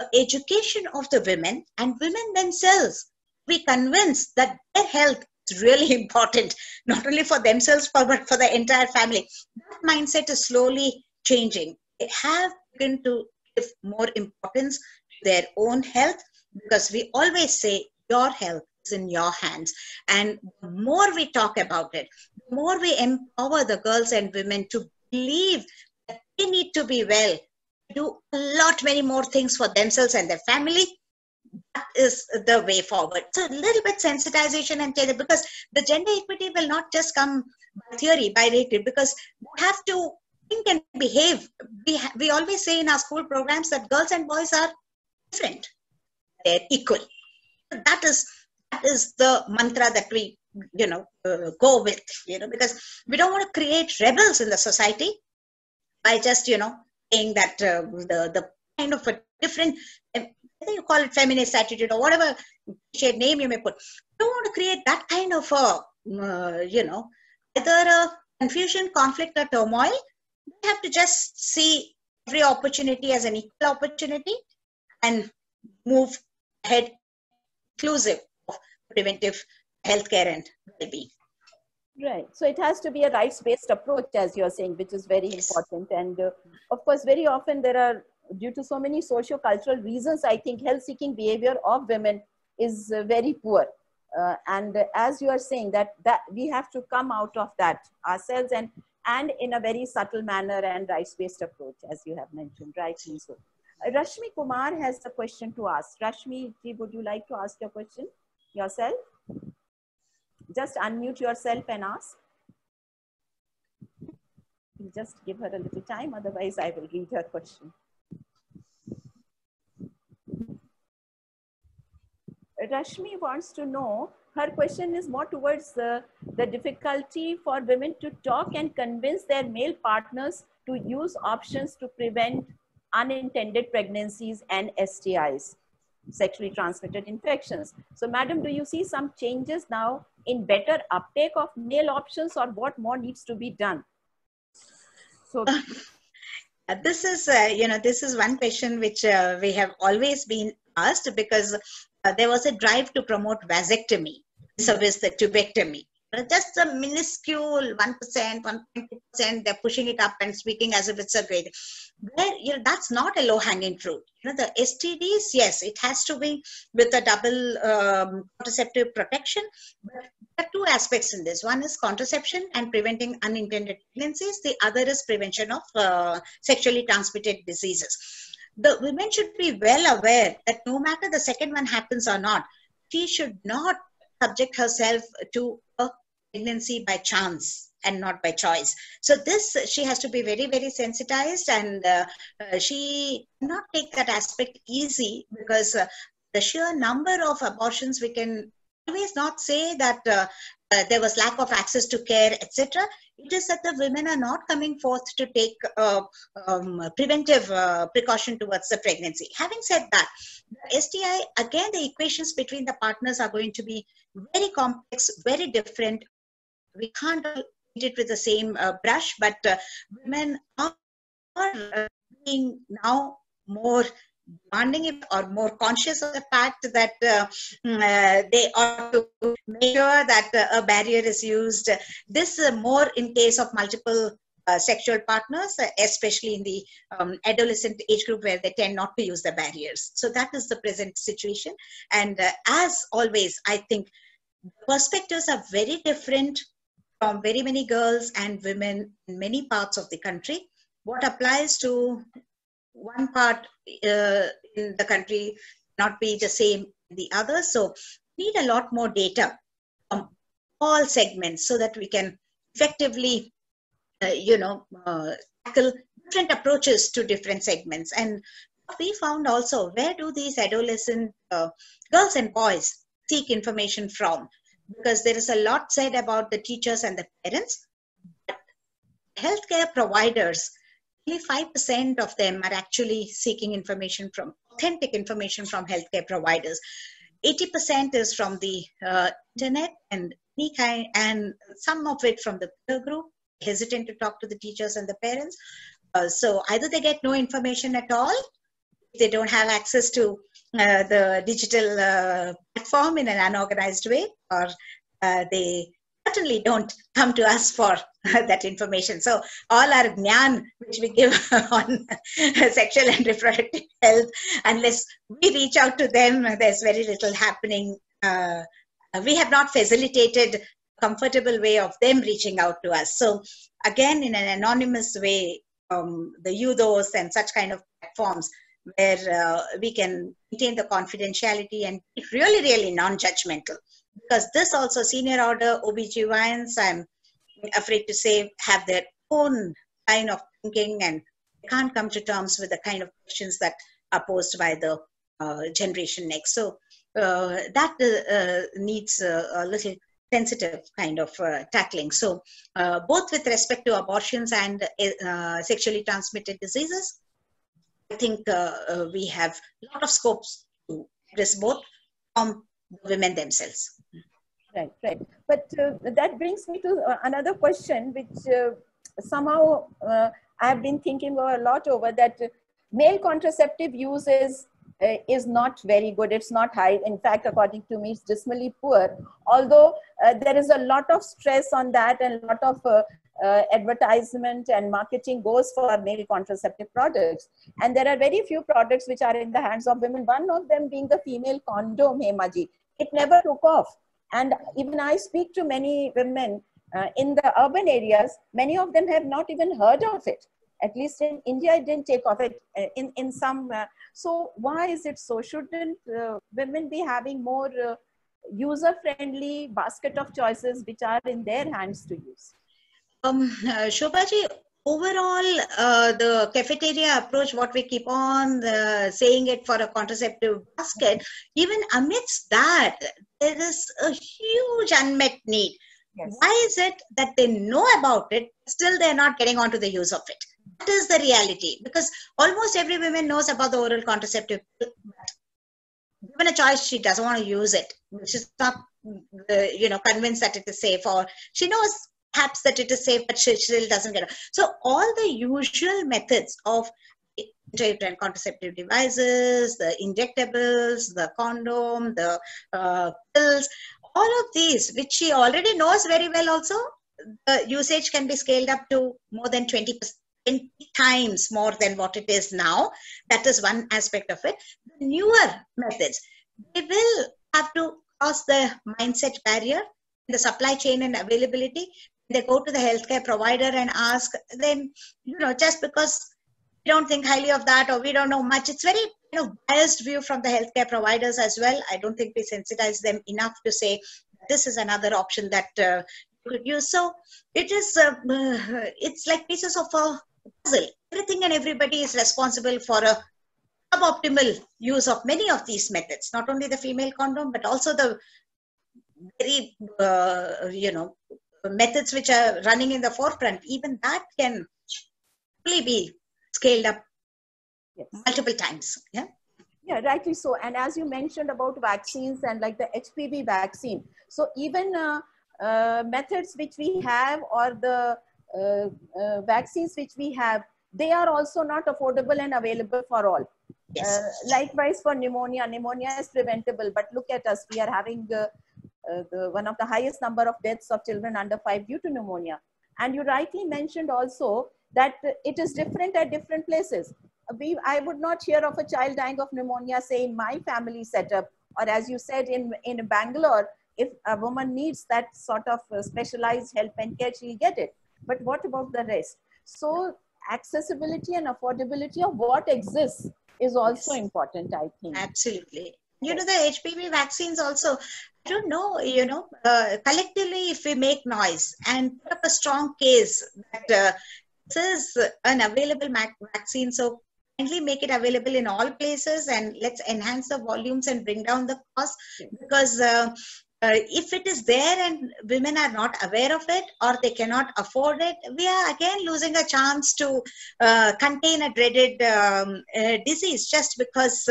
the education of the women and women themselves, we convince that their health is really important, not only for themselves but for the entire family. That mindset is slowly changing. They have begun to give more importance to their own health, because we always say your health is in your hands. And the more we talk about it, the more we empower the girls and women to believe that they need to be well, do a lot many more things for themselves and their family. That is the way forward. So a little bit sensitization and gender, because the gender equity will not just come by theory, by rhetoric, because we have to think and behave. We always say in our school programs that girls and boys are different. They're equal. That is the mantra that we go with, because we don't want to create rebels in the society by just, saying that the kind of a different, whether you call it feminist attitude or whatever name you may put, you don't want to create that kind of a, either a confusion, conflict or turmoil. You have to just see every opportunity as an equal opportunity and move ahead inclusive of preventive healthcare and well-being. Right. So it has to be a rights-based approach, as you're saying, which is very important. And of course, very often there are, due to so many socio-cultural reasons, I think health-seeking behavior of women is very poor. And as you are saying, that we have to come out of that ourselves, and in a very subtle manner and rights-based approach, as you have mentioned, rightly so. Rashmi Kumar has a question to ask. Rashmi, would you like to ask your question yourself? Just unmute yourself and ask. We'll just give her a little time, otherwise I will read her question. Rashmi wants to know, her question is more towards the difficulty for women to talk and convince their male partners to use options to prevent unintended pregnancies and STIs, sexually transmitted infections. So madam, do you see some changes now in better uptake of male options, or what more needs to be done? So this is, this is one question which we have always been asked, because there was a drive to promote vasectomy, service the tubectomy. Just a minuscule 1%, 1.2%, they're pushing it up and speaking as if it's a great. That's not a low-hanging fruit. The STDs, yes, it has to be with a double contraceptive protection. But there are two aspects in this. One is contraception and preventing unintended pregnancies. The other is prevention of sexually transmitted diseases. The women should be well aware that no matter the second one happens or not, she should not subject herself to a pregnancy by chance and not by choice. So this, she has to be very, very sensitized, and she cannot take that aspect easy, because the sheer number of abortions, we can always not say that there was lack of access to care, etc. It is that the women are not coming forth to take preventive precaution towards the pregnancy. Having said that, the STI, again, the equations between the partners are going to be very complex, very different. We can't treat it with the same brush, but women are being now more demanding it, or more conscious of the fact that they ought to make sure that a barrier is used. This more in case of multiple sexual partners, especially in the adolescent age group, where they tend not to use the barriers. So that is the present situation. And as always, I think perspectives are very different from very many girls and women in many parts of the country. What applies to one part in the country not be the same the other. So we need a lot more data from all segments so that we can effectively tackle different approaches to different segments. And we found also, where do these adolescent girls and boys seek information from? Because there is a lot said about the teachers and the parents, but healthcare providers, only 5% of them are actually seeking information from authentic information from healthcare providers. 80% is from the internet and any kind, and some of it from the peer group, hesitant to talk to the teachers and the parents. So either they get no information at all, they don't have access to the digital platform in an unorganized way, or they certainly don't come to us for that information. So all our gyan which we give on sexual and reproductive health, unless we reach out to them, there's very little happening. We have not facilitated a comfortable way of them reaching out to us. So again, in an anonymous way, the UDOs and such kind of platforms where we can maintain the confidentiality and be really, really non-judgmental. Because this also, senior order OBGYNs, I'm afraid to say, have their own line of thinking, and they can't come to terms with the kind of questions that are posed by the generation next. So that needs a little sensitive kind of tackling. So both with respect to abortions and sexually transmitted diseases, I think we have a lot of scopes to address both from the women themselves. Right, right. But that brings me to another question, which somehow I've been thinking a lot over, that male contraceptive use is not very good. It's not high. In fact, according to me, it's dismally poor. Although there is a lot of stress on that, and a lot of advertisement and marketing goes for male contraceptive products. And there are very few products which are in the hands of women, one of them being the female condom, Hemaji. It never took off. And even I speak to many women in the urban areas, many of them have not even heard of it. At least in India, it didn't take off in some. So why is it so? Shouldn't women be having more user-friendly basket of choices which are in their hands to use? Shobhaji, overall, the cafeteria approach, what we keep on saying it for a contraceptive basket, even amidst that, there is a huge unmet need. Yes. Why is it that they know about it, still they're not getting on to the use of it? That is the reality, because almost every woman knows about the oral contraceptive. Given a choice, she doesn't want to use it. She's not convinced that it is safe, or she knows perhaps that it is safe, but she still doesn't get it. So all the usual methods of intrauterine contraceptive devices, the injectables, the condom, the pills, all of these, which she already knows very well also, the usage can be scaled up to more than 20 times more than what it is now. That is one aspect of it. The newer methods, they will have to cross the mindset barrier, the supply chain and availability. They go to the healthcare provider and ask them, just because we don't think highly of that or we don't know much. It's very biased view from the healthcare providers as well. I don't think we sensitize them enough to say this is another option that you could use. So it is, it's like pieces of a puzzle. Everything and everybody is responsible for a suboptimal use of many of these methods, not only the female condom, but also the very, methods which are running in the forefront. Even that can really be scaled up multiple times. Yeah. Yeah, rightly so. And as you mentioned about vaccines and like the HPV vaccine, so even methods which we have or the vaccines which we have, they are also not affordable and available for all. Yes. Likewise for pneumonia, pneumonia is preventable, but look at us, we are having one of the highest number of deaths of children under 5 due to pneumonia. And you rightly mentioned also that it is different at different places. I would not hear of a child dying of pneumonia, say in my family setup, or as you said in Bangalore, if a woman needs that sort of specialized help and care, she'll get it. But what about the rest? So accessibility and affordability of what exists is also important, I think. Absolutely. The HPV vaccines also, I don't know, collectively if we make noise and put up a strong case that this is an available vaccine, so kindly make it available in all places and let's enhance the volumes and bring down the cost, because if it is there and women are not aware of it or they cannot afford it, we are again losing a chance to contain a dreaded disease just because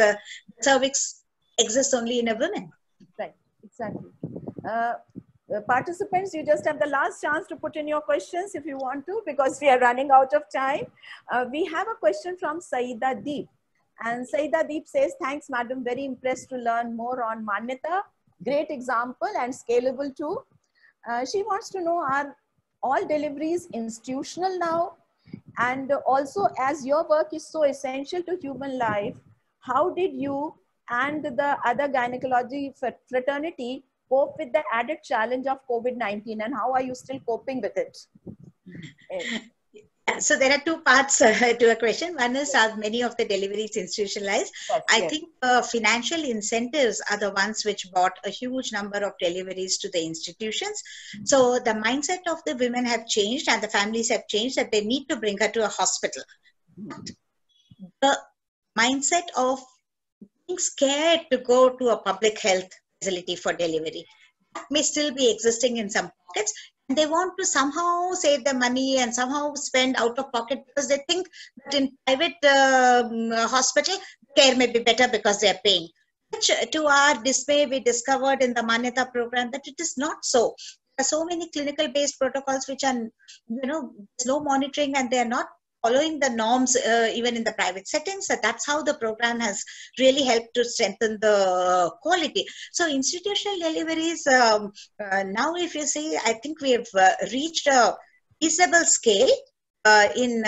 cervix exists only in a woman. Right, exactly. Participants, you just have the last chance to put in your questions if you want to, because we are running out of time. We have a question from Saida Deep. And Saida Deep says, thanks madam, very impressed to learn more on Manyata. Great example and scalable too. She wants to know, are all deliveries institutional now? And also, as your work is so essential to human life, how did you and the other gynecology fraternity cope with the added challenge of COVID-19, and how are you still coping with it? So there are two parts to a question. One is, are many of the deliveries institutionalized? Yes, I think financial incentives are the ones which brought a huge number of deliveries to the institutions. So the mindset of the women have changed and the families have changed that they need to bring her to a hospital. But the mindset of being scared to go to a public health facility for delivery, that may still be existing in some pockets. They want to somehow save the money and somehow spend out of pocket because they think that in private hospital, care may be better because they are paying. Which, to our dismay, we discovered in the Manyata program that it is not so. There are so many clinical-based protocols which are, no monitoring, and they are not following the norms even in the private settings. So that's how the program has really helped to strengthen the quality. So institutional deliveries, now if you see, I think we have reached a feasible scale in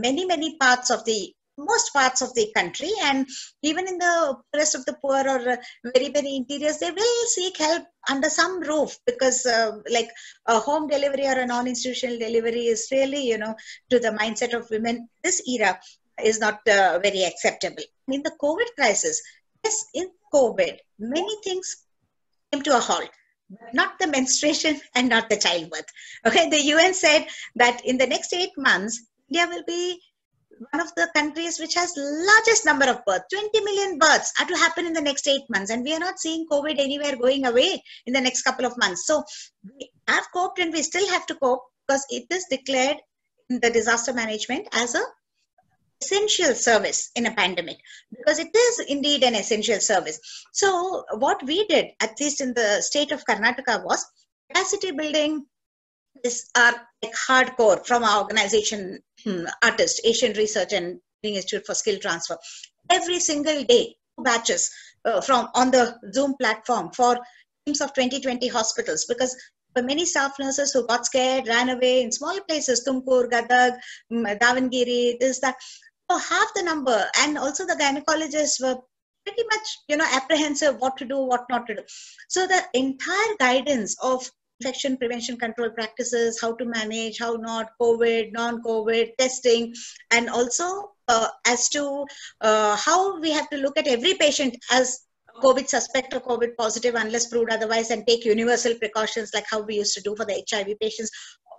many parts of the most parts of the country, and even in the rest of the poor or very interiors, they will seek help under some roof, because like a home delivery or a non-institutional delivery is really, to the mindset of women, this era is not very acceptable. In the COVID crisis, yes, in COVID, many things came to a halt. Not the menstruation and not the childbirth. Okay, the UN said that in the next 8 months, India will be one of the countries which has largest number of births. 20 million births are to happen in the next 8 months. And we are not seeing COVID anywhere going away in the next couple of months. So we have coped and we still have to cope, because it is declared in the disaster management as a essential service in a pandemic, because it is indeed an essential service. So what we did, at least in the state of Karnataka, was capacity building. These are like hardcore from our organization, Artists, Asian Research and Institute for Skill Transfer. Every single day, batches on the Zoom platform for teams of 20-20 hospitals, because for many staff nurses who got scared, ran away in small places, Tumkur, Gadag, Davangiri, this, that. So half the number, and also the gynecologists were pretty much, apprehensive what to do, what not to do. So the entire guidance of infection prevention control practices, how to manage, how not, COVID, non-COVID, testing, and also as to how we have to look at every patient as COVID suspect or COVID positive unless proved otherwise, and take universal precautions like how we used to do for the HIV patients.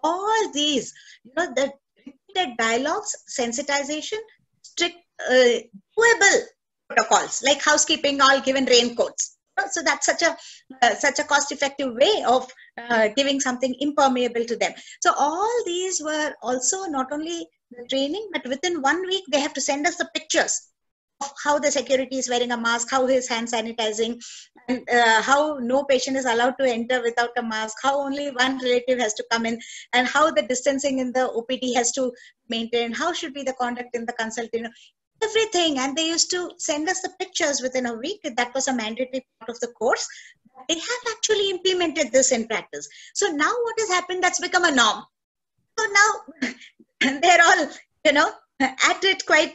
All these, the repeated dialogues, sensitization, strict doable protocols like housekeeping, all given raincoats. So that's such a cost-effective way of giving something impermeable to them. So all these were also not only the training, but within 1 week, they have to send us the pictures of how the security is wearing a mask, how his hand sanitizing, and how no patient is allowed to enter without a mask, how only one relative has to come in, and how the distancing in the OPD has to maintain, how should be the conduct in the consult, everything. And they used to send us the pictures within a week. That was a mandatory part of the course. They have actually implemented this in practice. So now what has happened, that's become a norm. So now they're all, at it quite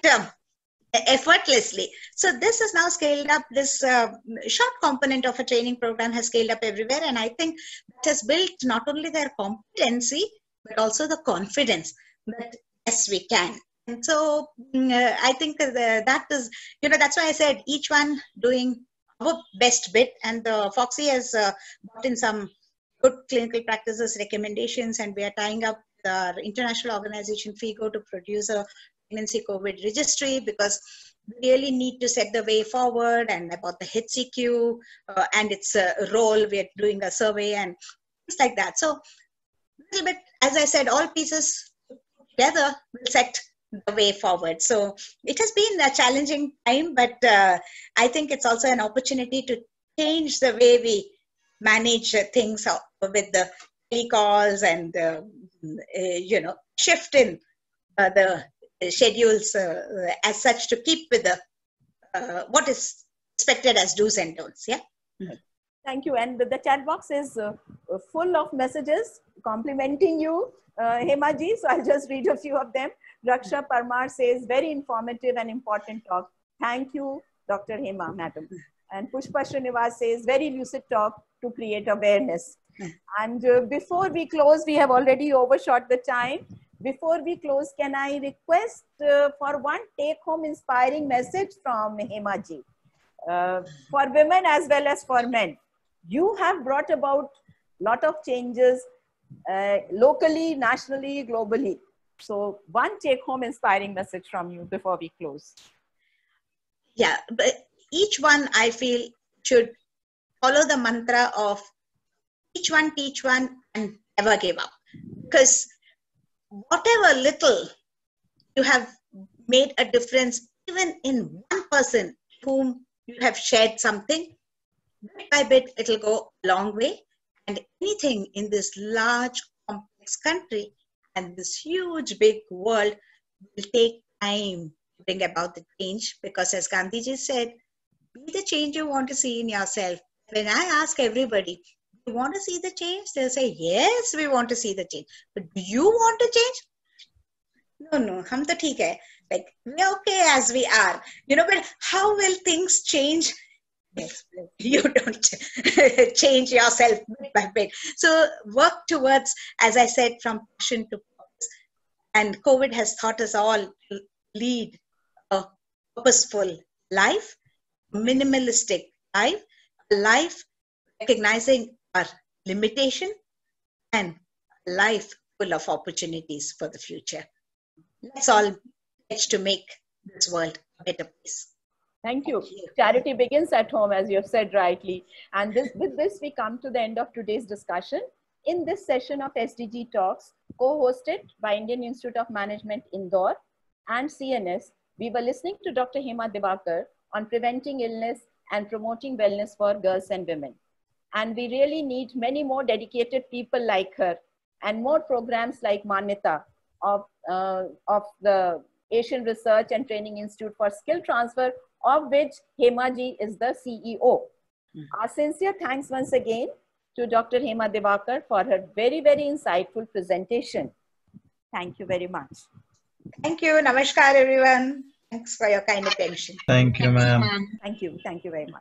effortlessly. So this is now scaled up. This short component of a training program has scaled up everywhere. And I think it has built not only their competency, but also the confidence that yes, we can. And so I think that is, that's why I said each one doing our best bit, and the FOGSI has brought in some good clinical practices recommendations, and we are tying up the international organization FIGO to produce a pregnancy COVID registry, because we really need to set the way forward, and about the HCQ and its role. We are doing a survey and things like that. So a little bit, as I said, all pieces together will set the way forward. So it has been a challenging time, but I think it's also an opportunity to change the way we manage things with the recalls and shift in the schedules as such to keep with the what is expected as do's and don'ts. Yeah. Mm-hmm. Thank you. And the chat box is full of messages complimenting you, Hema ji. So I'll just read a few of them. Raksha Parmar says, very informative and important talk. Thank you, Dr. Hema, madam. And Pushpa Shrinivas says, very lucid talk to create awareness. And before we close, we have already overshot the time. Before we close, can I request for one take-home inspiring message from Hema ji? For women as well as for men, you have brought about a lot of changes locally, nationally, globally. So one take-home inspiring message from you before we close. Yeah, but each one I feel should follow the mantra of teach one and never give up. Because whatever little you have made a difference, even in one person whom you have shared something, bit by bit it'll go a long way. And anything in this large, complex country and this huge, big world will take time to bring about the change, because as Gandhiji said, be the change you want to see in yourself. When I ask everybody, do you want to see the change? They'll say, yes, we want to see the change. But do you want to change? No, hum to theek hai. Like, we're okay as we are. But how will things change? You don't change yourself bit by bit. So work towards, as I said, from passion to purpose. And COVID has taught us all to lead a purposeful life, minimalistic life, a life recognizing our limitation, and a life full of opportunities for the future. Let's all pledge to make this world a better place. Thank you. Charity begins at home, as you have said rightly. And with this, we come to the end of today's discussion. In this session of SDG Talks, co-hosted by Indian Institute of Management Indore and CNS, We were listening to Dr. Hema Divakar on preventing illness and promoting wellness for girls and women. And we really need many more dedicated people like her and more programs like Manyata of the Asian Research and Training Institute for Skill Transfer, of which Hema Ji is the CEO. Mm-hmm. Our sincere thanks once again to Dr. Hema Divakar for her very, very insightful presentation. Thank you very much. Thank you. Namaskar, everyone. Thanks for your kind attention. Thank you, ma'am. Thank you. Thank you very much.